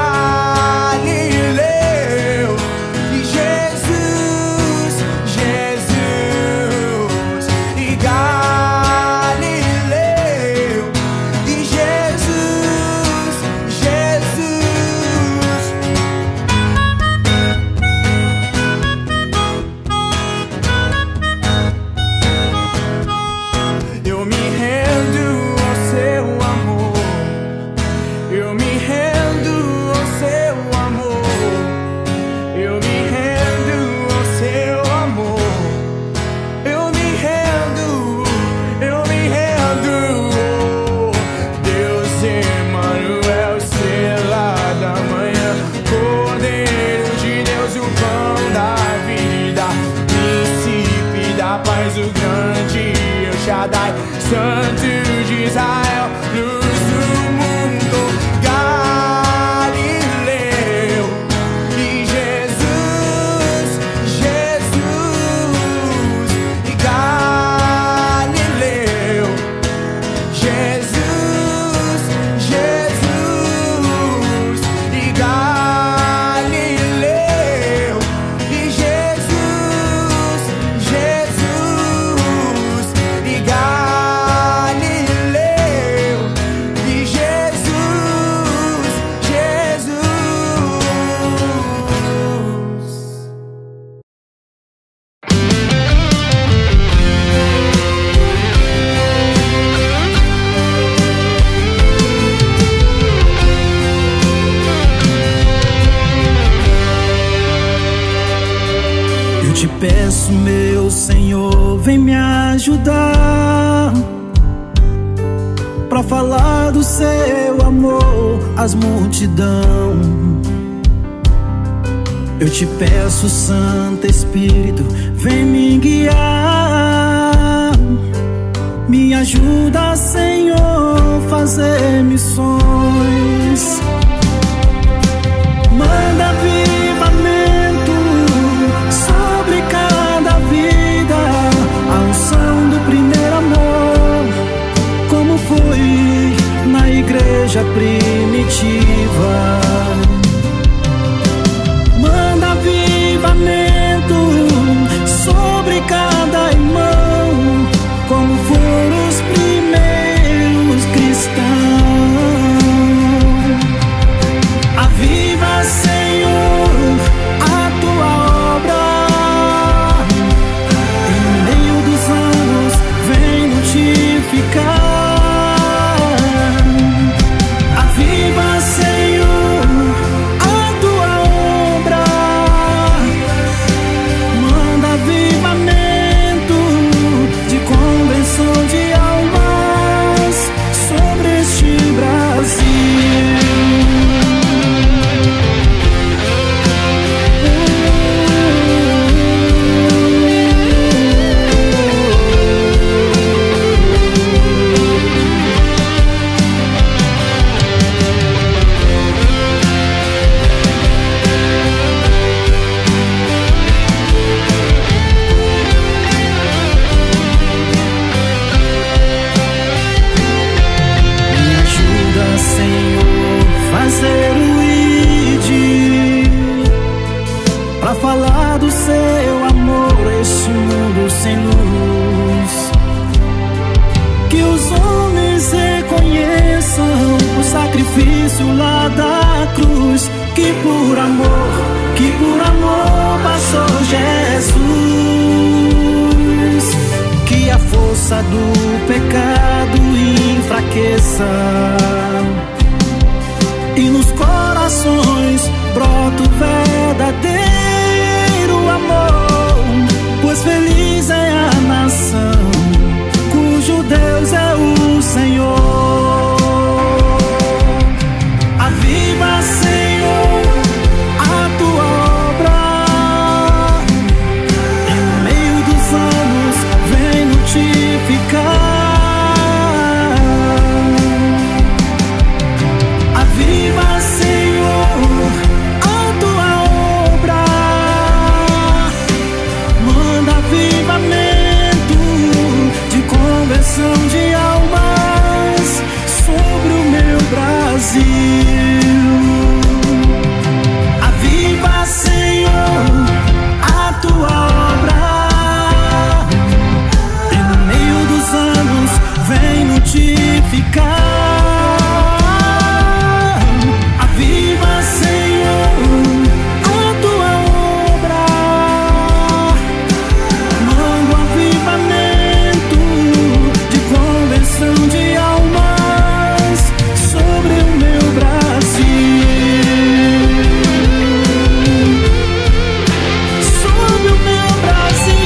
e Jesus, Jesus paz, o grande El Shaddai, Santo de Israel, luz do mundo, Galileu e Jesus, Jesus e Galileu, Jesus, Jesus e Galileu e Jesus, Jesus peço, meu Senhor, vem me ajudar pra falar do seu amor às multidão. Eu te peço, Santo Espírito, vem me guiar. Me ajuda, Senhor, fazer missões. Manda avivamento sobre cada vida, a unção do primeiro amor, como foi na igreja primitiva. Manda avivamento sobre cada irmão, como foram os primeiros cristãos. Aviva, Senhor, a tua obra. Aviva, Senhor, sacrifício lá da cruz, que por amor passou Jesus. Que a força do pecado enfraqueça e nos corações brota o verdadeiro amor, pois feliz é a nação cujo Deus é o Senhor. Aviva, Senhor, a tua obra, em meio dos anos vem notificar. Aviva, Senhor, a tua obra, manda avivamento de conversão de almas sobre o meu Brasil. Aviva, Senhor, a tua obra, manda o avivamento de conversão de almas sobre o meu Brasil, sobre o meu Brasil.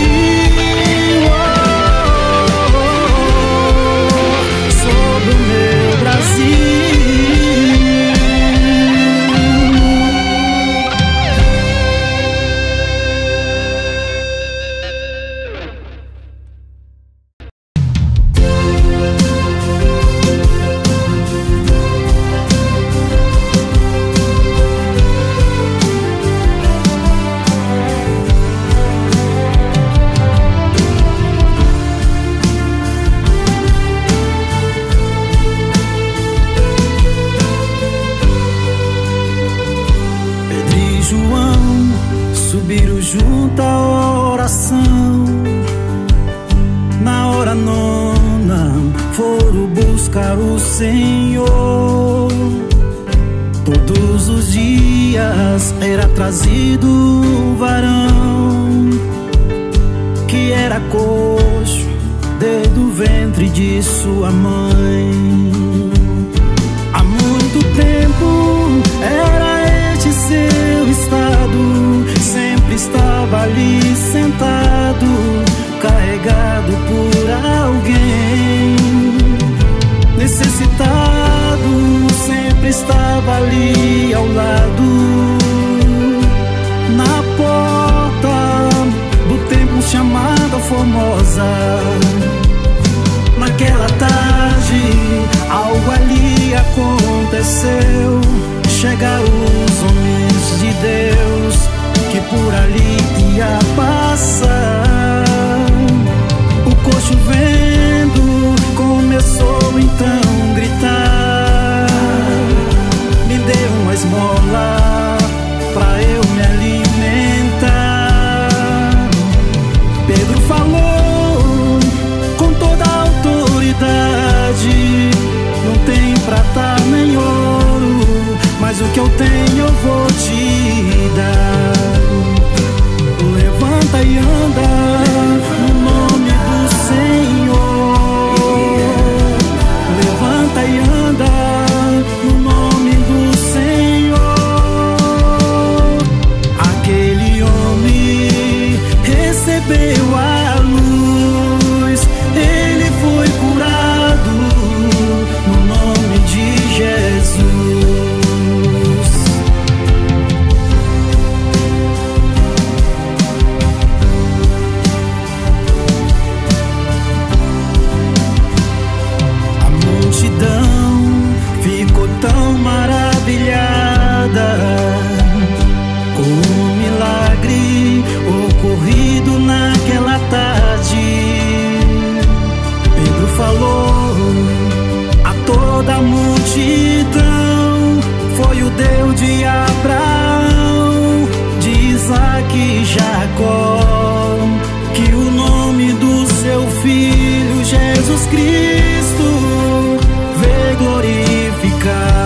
Cristo, vê glorificar.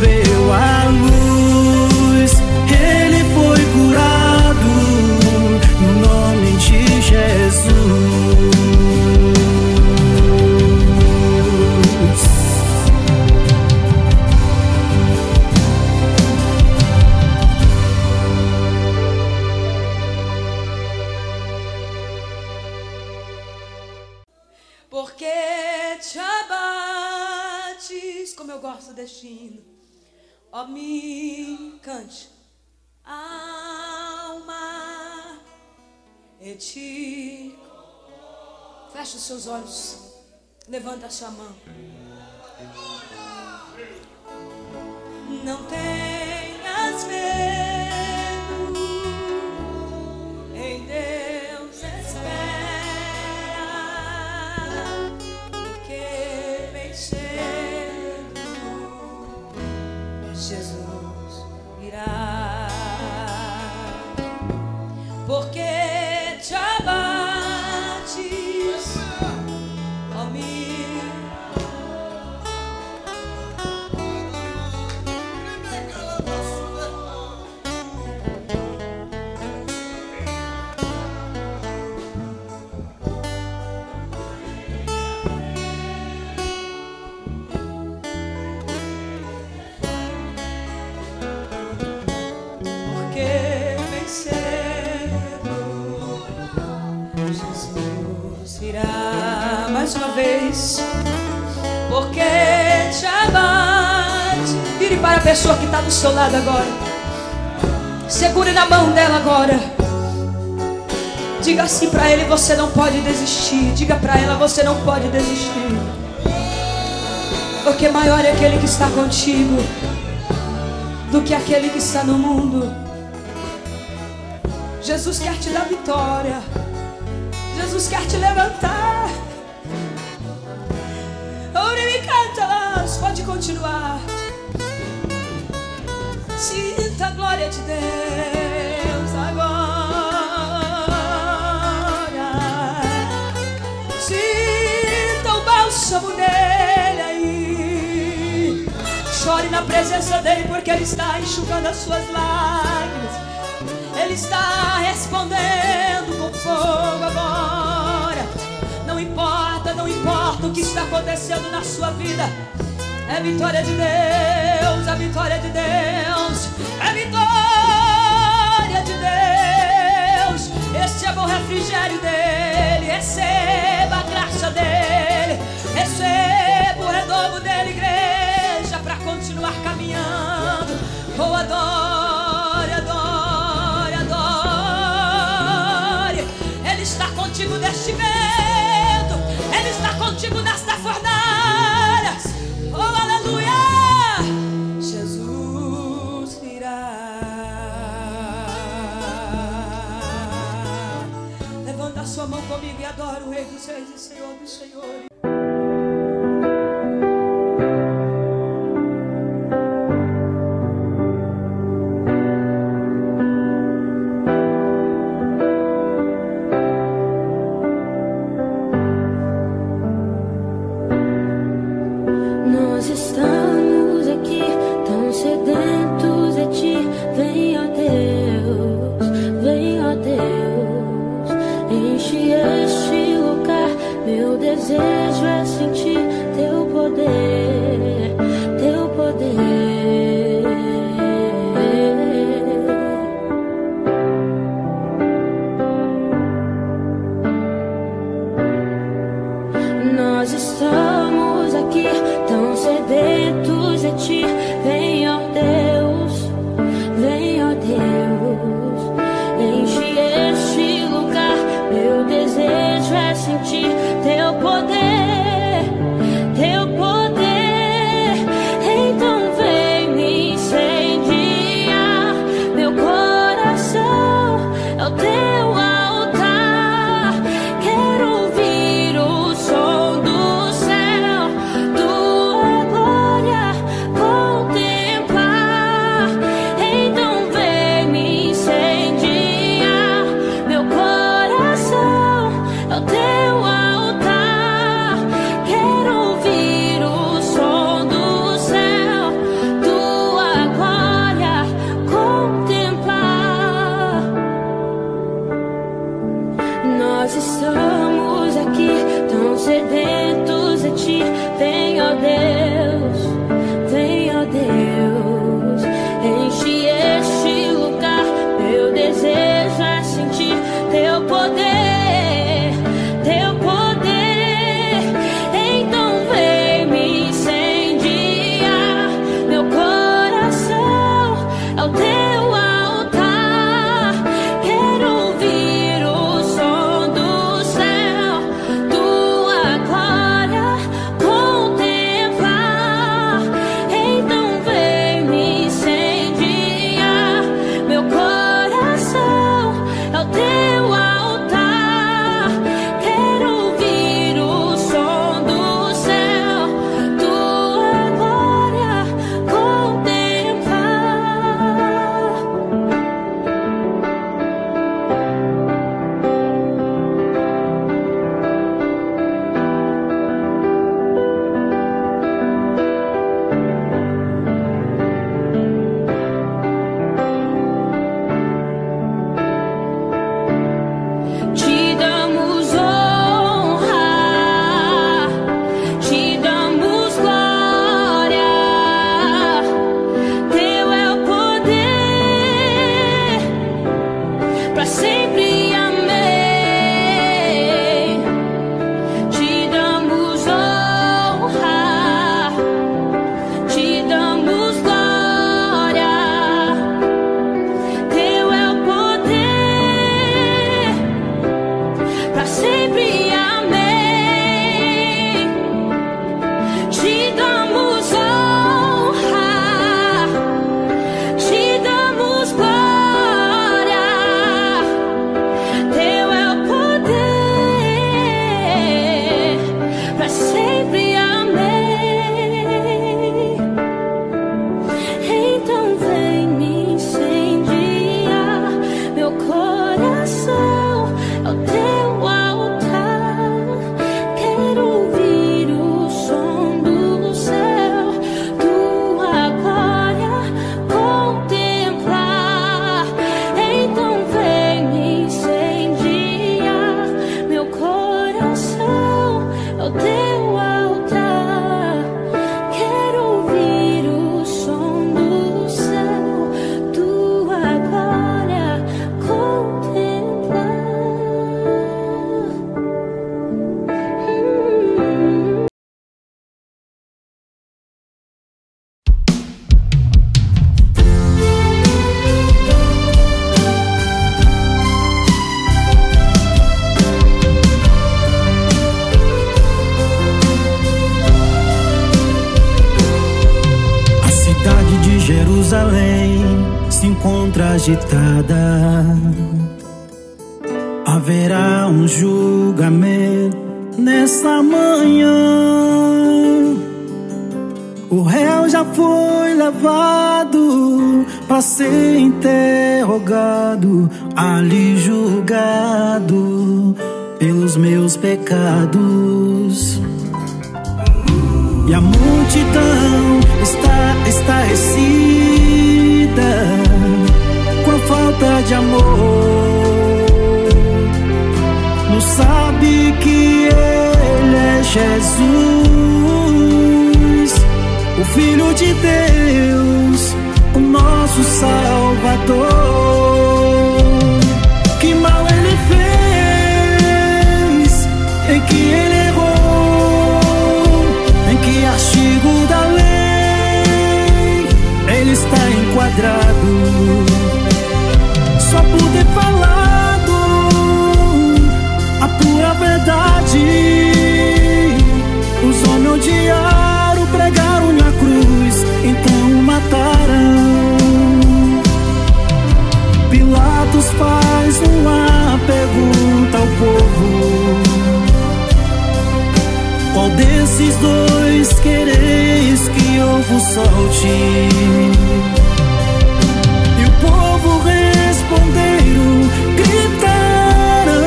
recebeu a luz, ele foi curado no nome de Jesus. Porque te abates, como eu gosto deste hino, ó, me cante, alma, e te... Fecha os seus olhos, levanta a sua mão. Não tenhas medo, em Deus espera, que bem cedo Jesus irá. Porque te abates, ó mim, porque bem cedo Jesus virá. Mais uma vez, porque te abate. Vire para a pessoa que está do seu lado agora, segure na mão dela agora, diga assim para ele: você não pode desistir. Diga para ela: você não pode desistir, porque maior é aquele que está contigo do que aquele que está no mundo. Jesus quer te dar vitória. Jesus quer te levantar. Ora me cantas, pode continuar. Sinta a glória de Deus agora. Sinta o bálsamo dele aí. Chore na presença dele, porque ele está enxugando as suas lágrimas. Ele está respondendo com fogo agora. Não importa o que está acontecendo na sua vida. É vitória de Deus, é vitória de Deus, é vitória de Deus. Este é o bom refrigério dele. Receba a graça dele, receba o renovo dele, igreja, para continuar caminhando. Oh, adore, adore. Ele está contigo neste vento, ele está contigo nesta fornalha. Oh, aleluia! Jesus virá. Levanta a sua mão comigo e adora o Rei dos Reis e Senhor dos Senhores. Teu altar. meu Deus, enche este lugar. Meu desejo é sentir teu poder, teu poder. Então vem me incendiar. Meu coração é o teu altar. Quero ouvir o som do céu, tua glória contemplar. Então vem me incendiar. Meu coração é o teu altar. Quero ouvir o som do céu, tua glória contemplar. Te damos honra, te damos glória. Teu é o poder, para sempre, amém. Te damos honra, te damos glória. Teu é o poder, pra sempre, amém. Te damos honra, te damos glória. Teu é o poder, pra sempre, amém. Então vem me incendiar. Meu coração é o teu altar. Quero ouvir o som do céu, tua glória contemplar. Então vem me incendiar. Meu coração é o teu altar. Quero ouvir o som do céu, tua glória contemplar. A cidade de Jerusalém se encontra agitada. Haverá um julgamento nessa manhã. O réu já foi levado para ser interrogado, ali julgado pelos meus pecados. E a multidão está estarrecida com a falta de amor. Não sabe que Ele é Jesus, o Filho de Deus, o nosso Salvador. Que mal Ele fez, em que Ele castigo da lei, Ele está enquadrado. Só por ter falado a pura verdade, os homens odiaram, pregaram na cruz, então o mataram. Pilatos faz uma pergunta ao povo: qual desses dois quereis que eu vos solte? E o povo responderam, gritaram: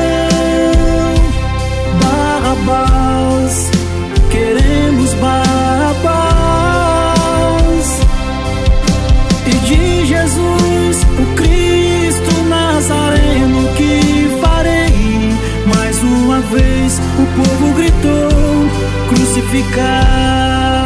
Barrabás, queremos Barrabás. E de Jesus, o Cristo Nazareno, que farei? Mais uma vez o povo gritou: crucificar.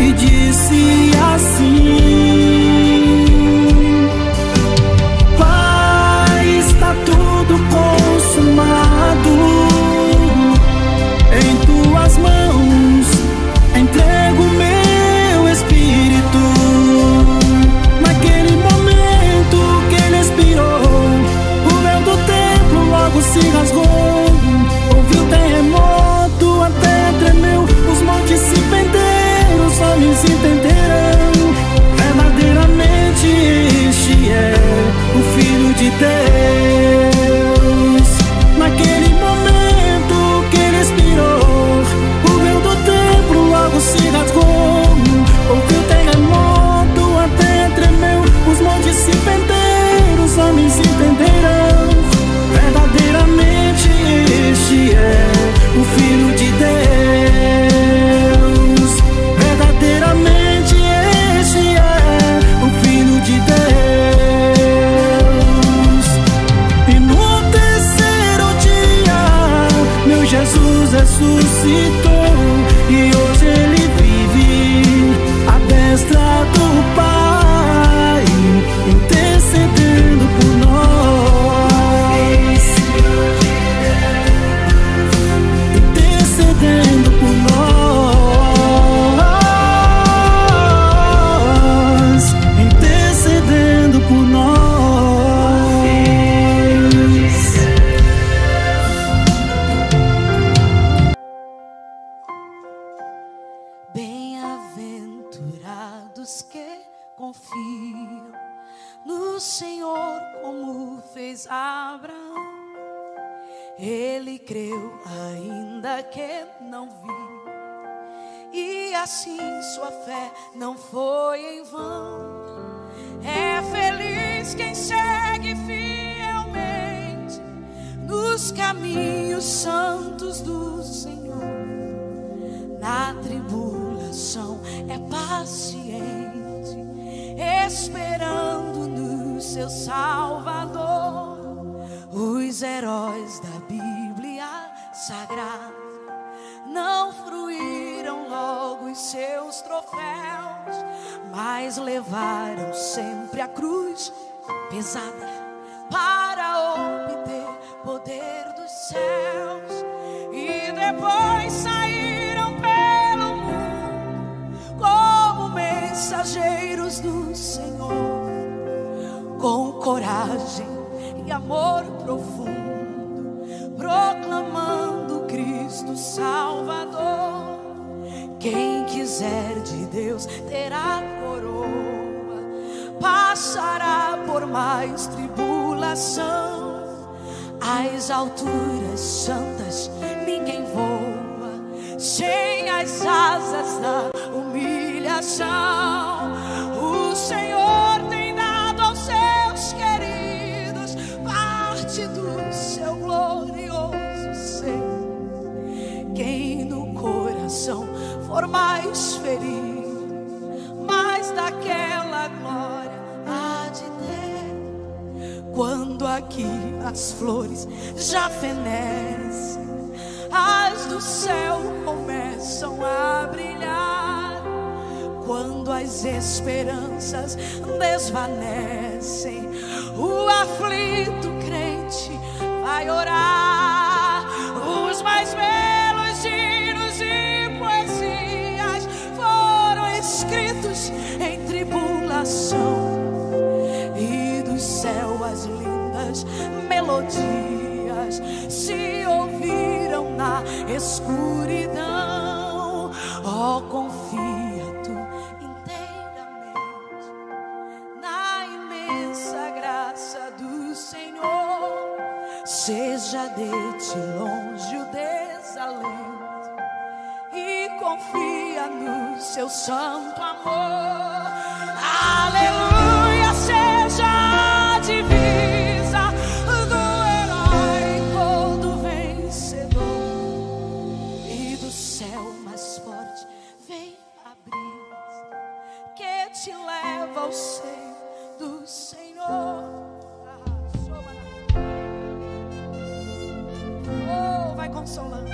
e disse assim: Pai, está tudo consumado, em tuas mãos entrego meu espírito. Naquele momento que ele expirou, o véu do templo logo se rasgou. Entenderão verdadeiramente, este é o Filho de Deus. Naquele momento que ele expirou, o véu do templo logo se rasgou. Houve um terremoto, a terra tremeu, os montes se penderam, os homens entenderão verdadeiramente, este é o Filho de Deus. Jesus ressuscitou e hoje ele vive à destra do Pai, intercedendo por nós, intercedendo por nós, intercedendo por nós. Ele creu, ainda que não viu, e assim sua fé não foi em vão. É feliz quem segue fielmente nos caminhos santos do Senhor. Na tribulação é paciente, esperando no seu Salvador. Os heróis da Bíblia Sagrada não fruíram logo os seus troféus, mas levaram sempre a cruz pesada para obter poder dos céus. E depois saíram pelo mundo como mensageiros do Senhor, com coragem e amor profundo, proclamando Cristo Salvador. Quem quiser de Deus terá coroa, passará por mais tribulação. Às alturas santas ninguém voa sem as asas da humilhação. O Senhor tem dado aos seus queridos do seu glorioso ser. Quem no coração for mais ferido, mais daquela glória há de ter. Quando aqui as flores já fenecem, as do céu começam a brilhar. Quando as esperanças desvanecem, o aflito crente vai orar. Os mais belos hinos e poesias foram escritos em tribulação, e do céu as lindas melodias se ouviram na escuridão. Oh, confia Senhor, seja de ti longe o desalento, e confia no seu santo amor. Aleluia, seja a divisa do herói, do vencedor. E do céu mais forte vem a brisa que te leva ao seio do Senhor. Oh, vai consolando.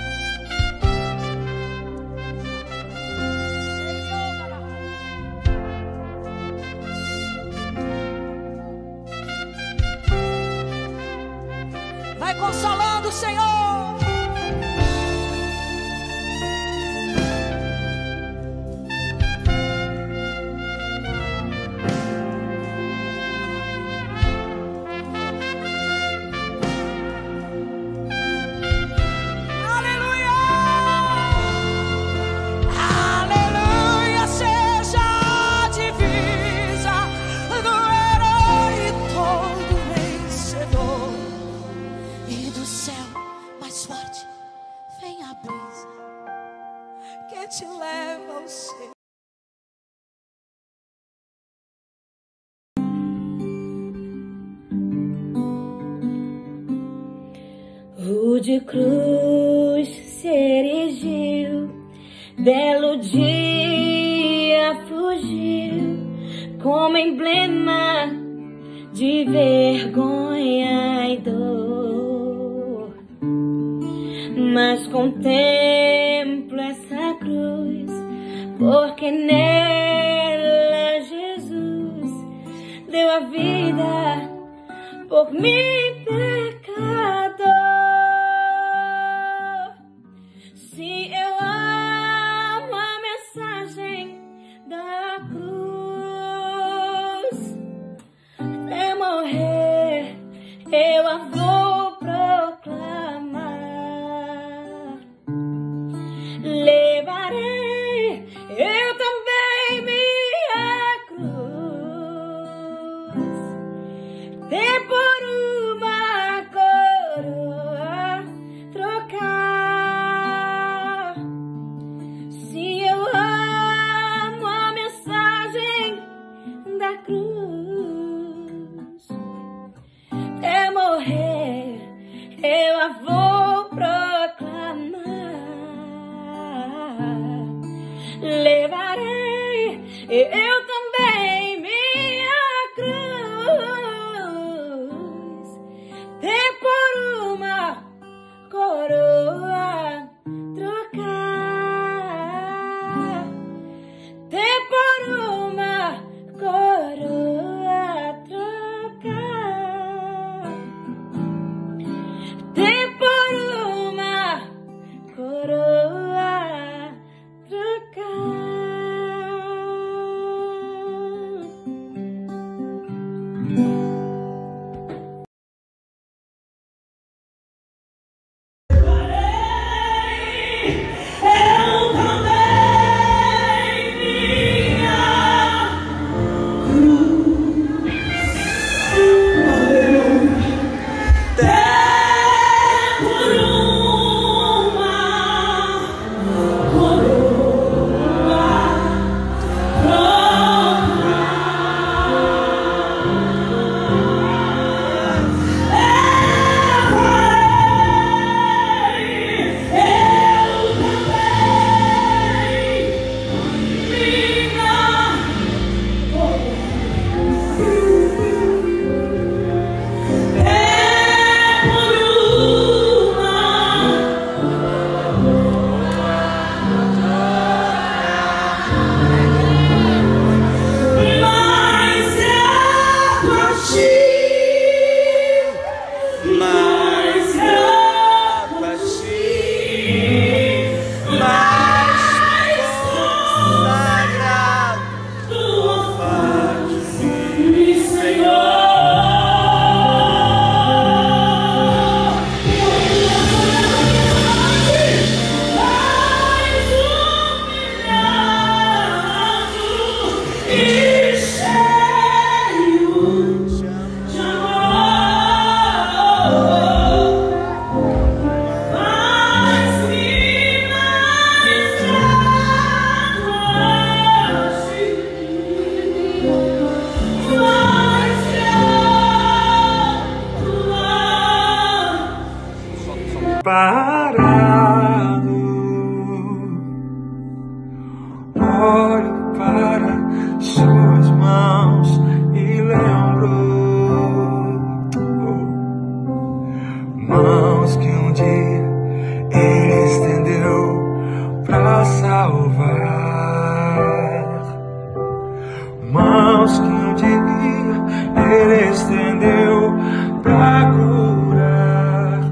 Vai consolando o Senhor. De cruz se erigiu, belo dia fugiu, como emblema de vergonha e dor. Mas contemplo essa cruz, porque nela Jesus deu a vida por mim, pecador. Sim, eu amo a mensagem da cruz. Até morrer eu a vou proclamar. Levarei eu também minha cruz. Ter por uma coroa trocar. Cruz, até morrer eu a vou proclamar. Levarei eu também minha cruz, ter por uma coroa trocar, ter por uma coroa trocar, ter por uma coroa trocar. Ele estendeu pra curar.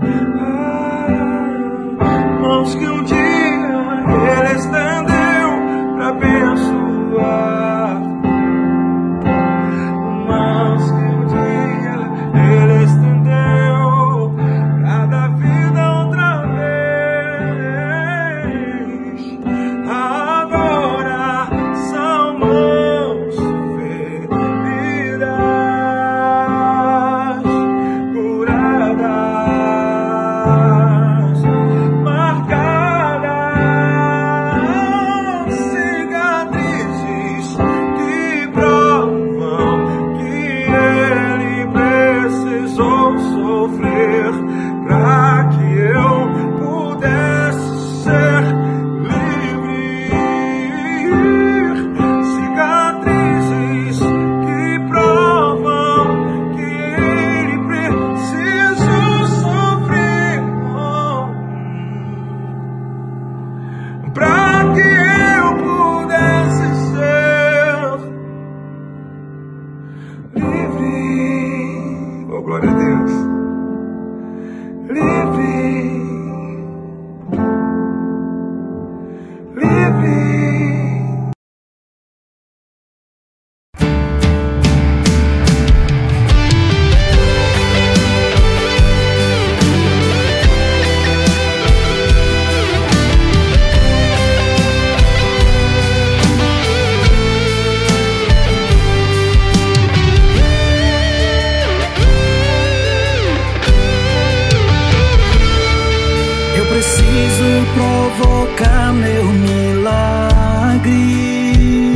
Provocar meu milagre,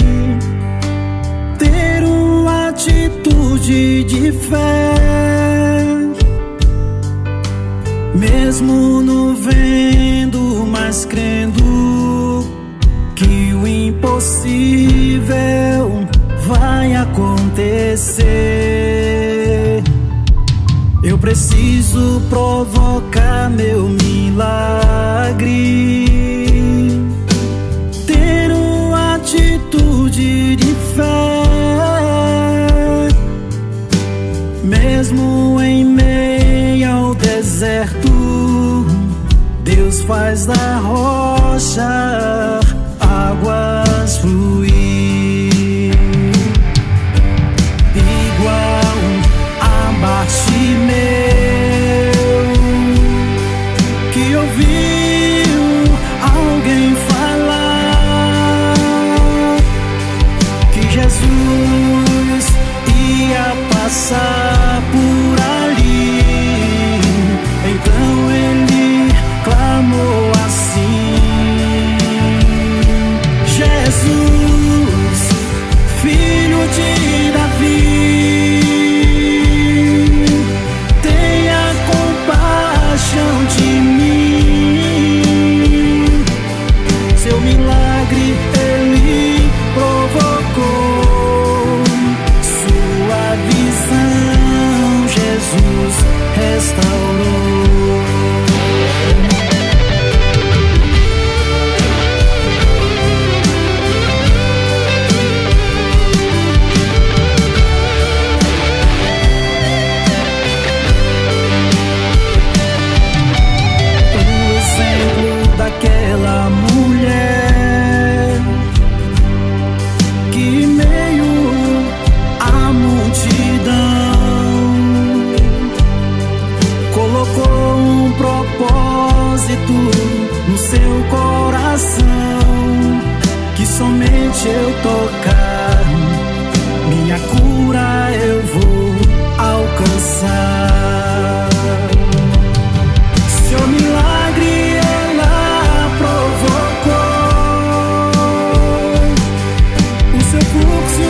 ter uma atitude de fé, mesmo não vendo, mas crendo que o impossível vai acontecer. Eu preciso provocar meu milagre, ter uma atitude de fé, mesmo em meio ao deserto, Deus faz da rocha águas fluir, igual a Bartimeu, passar por ali. Então ele clamou assim: Jesus, filho de Davi, tenha compaixão de mim. Seu milagre ele provocou, Jesus restaurou. O exemplo daquela mulher que em meio à multidão colocou um propósito no seu coração, que somente eu tocar, minha cura eu vou alcançar. Seu milagre ela provocou, o seu fluxo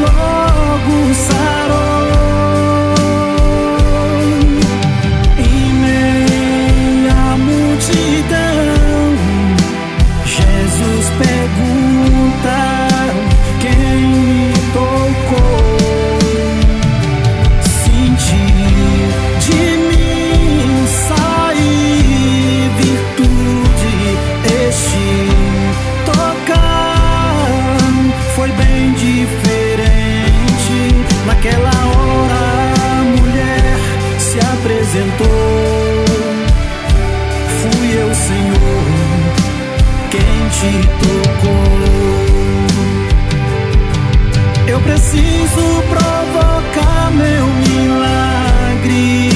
logo sarou. Fui eu, Senhor, quem te tocou. Eu preciso provocar meu milagre,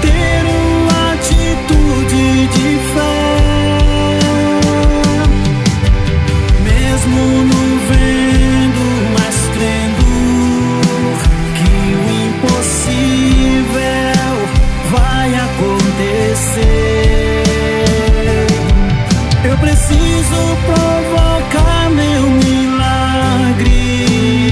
ter uma atitude de fé, mesmo no vendo, mas crendo que o impossível vai acontecer. Eu preciso provocar meu milagre.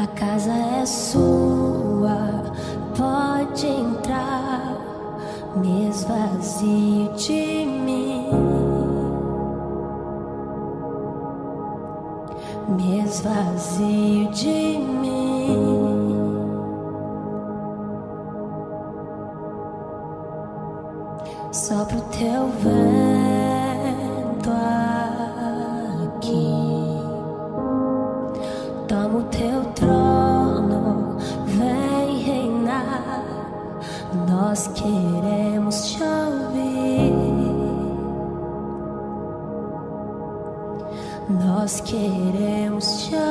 A casa é sua, pode entrar, me esvazie de mim, me esvazie de mim. Só pro teu vento aqui, toma o teu trono, vem reinar. Nós queremos te ouvir, nós queremos te ouvir.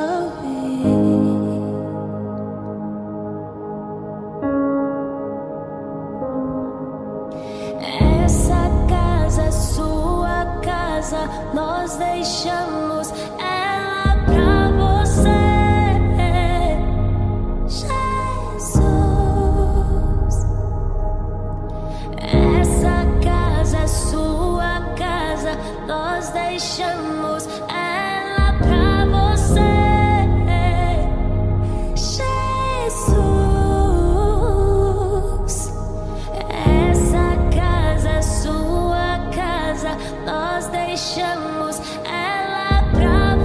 Essa casa é sua casa, nós deixamos ela pra você. Nós deixamos ela pra você, Jesus. Essa casa é sua casa, nós deixamos ela pra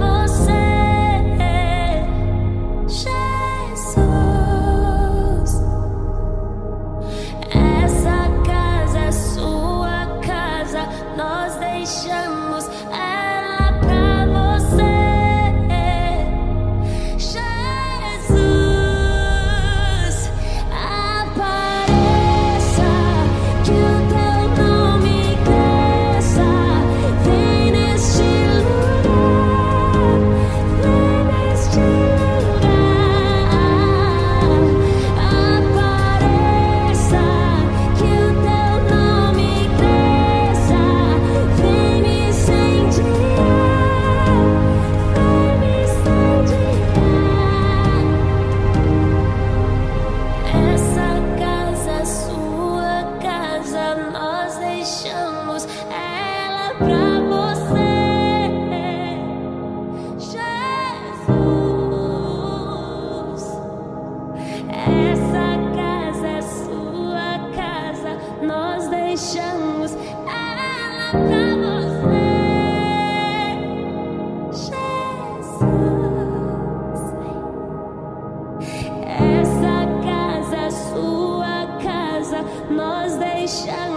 você, Jesus. Essa casa é sua casa, nós deixamos.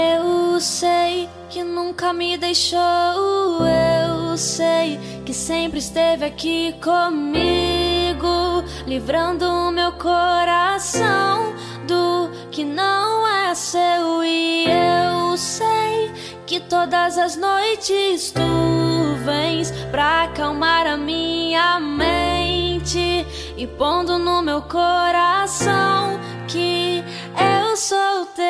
Eu sei que nunca me deixou, eu sei que sempre esteve aqui comigo, livrando o meu coração do que não é seu. E eu sei que todas as noites tu vens pra acalmar a minha mente e pondo no meu coração que eu sou teu.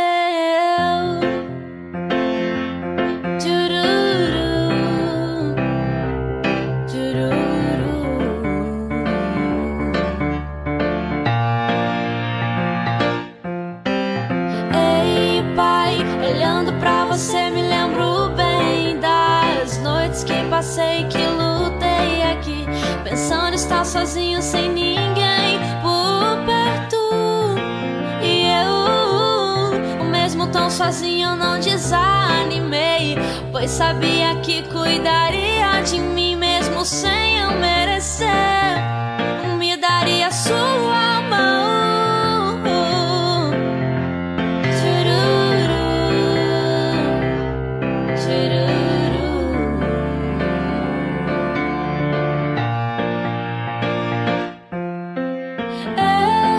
Você me lembro bem das noites que passei, que lutei aqui, pensando estar sozinho sem ninguém por perto. E eu, mesmo tão sozinho, não desanimei, pois sabia que cuidaria de mim mesmo sem eu merecer. Me daria sua mão.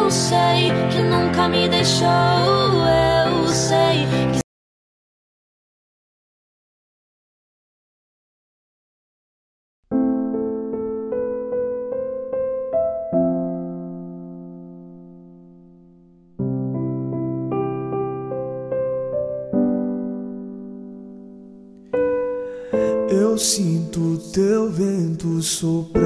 Eu sei que nunca me deixou, eu sei que Eu sinto teu vento soprar,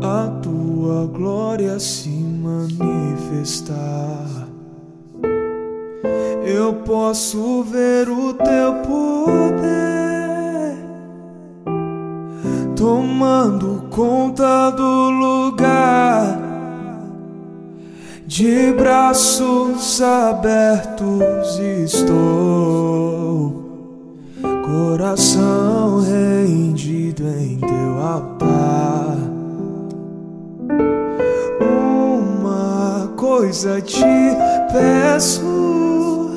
a tua glória se manifestar. Eu posso ver o teu poder tomando conta do lugar. De braços abertos estou, coração rendido em teu altar. Uma coisa te peço,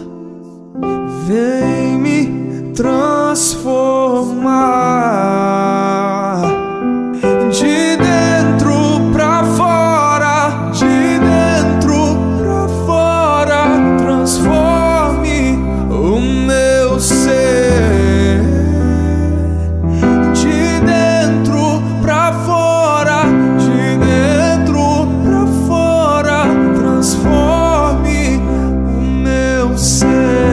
vem me transformar de dentro pra fora, de dentro pra fora. Transforme o meu ser de dentro pra fora, de dentro pra fora. Transforme o meu ser.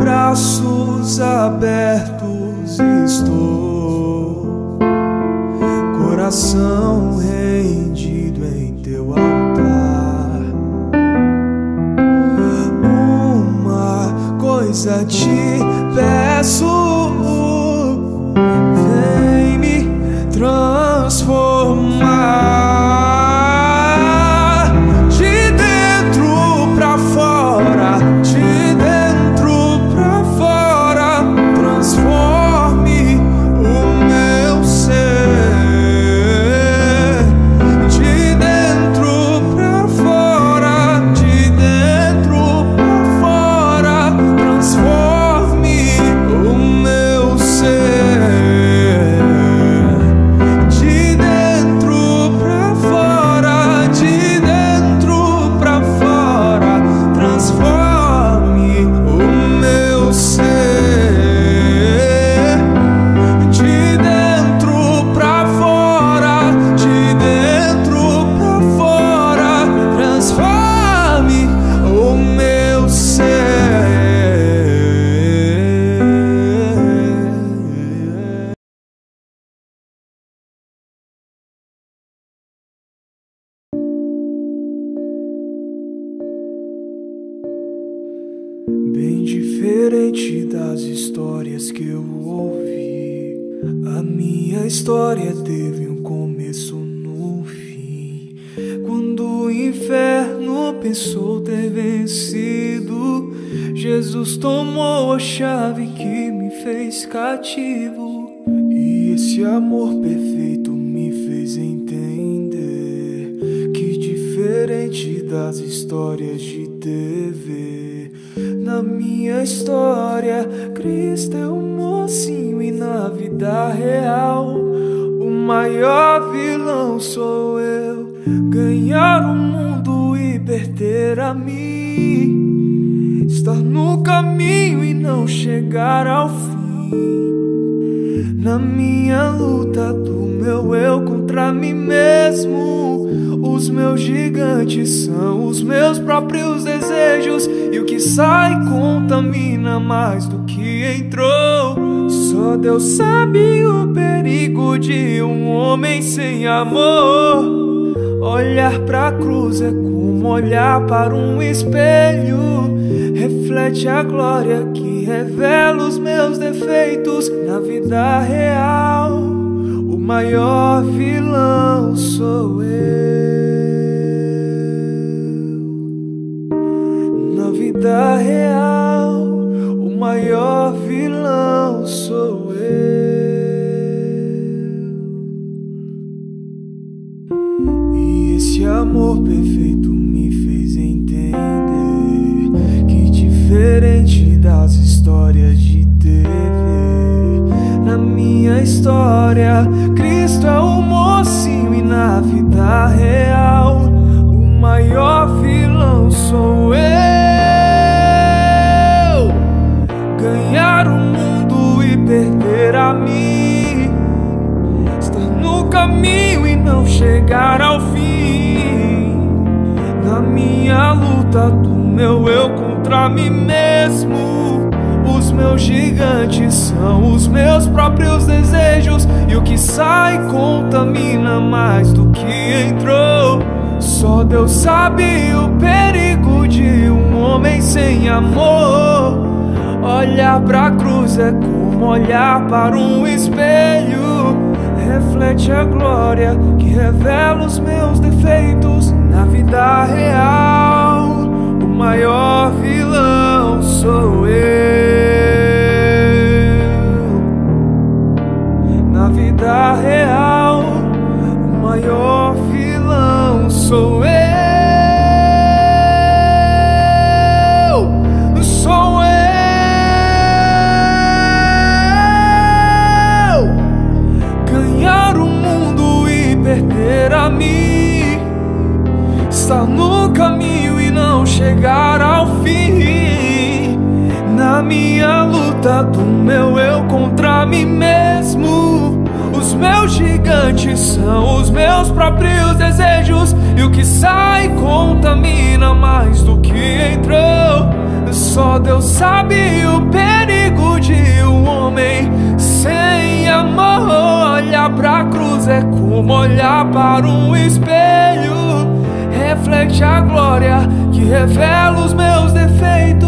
Braços abertos estou, coração rendido em teu altar. Uma coisa te peço, vem me transformar. Bem diferente das histórias que eu ouvi, a minha história teve um começo no fim. Quando o inferno pensou ter vencido, Jesus tomou a chave que me fez cativo. E esse amor perfeito me fez entender que diferente das histórias de TV, na minha história, Cristo é um mocinho e na vida real, o maior vilão sou eu. Ganhar o mundo e perder a mim, estar no caminho e não chegar ao fim. Na minha luta do meu eu contra mim mesmo, os meus gigantes são os meus próprios desejos. E o que sai contamina mais do que entrou. Só Deus sabe o perigo de um homem sem amor. Olhar pra cruz é como olhar para um espelho, reflete a glória que revela os meus defeitos. Na vida real, o maior vilão sou eu. Da real, o maior vilão sou eu. E esse amor perfeito me fez entender que diferente das histórias de TV, na minha história, Cristo é o mocinho e na vida real, o maior vilão sou eu. Yeah. chegar ao fim da minha luta, do meu eu contra mim mesmo. Os meus gigantes são os meus próprios desejos, e o que sai contamina mais do que entrou. Só Deus sabe o perigo de um homem sem amor. Olhar pra cruz é como olhar para um espelho, reflete a glória que revela os meus defeitos. Na vida real, o maior vilão sou eu. Na vida real, o maior vilão sou eu. Estar no caminho e não chegar ao fim na minha luta, do meu eu contra mim mesmo. Os meus gigantes são os meus próprios desejos, e o que sai contamina mais do que entrou. Só Deus sabe o perigo de um homem sem amor. Olhar pra cruz é como olhar para um espelho, reflete a glória que revela os meus defeitos.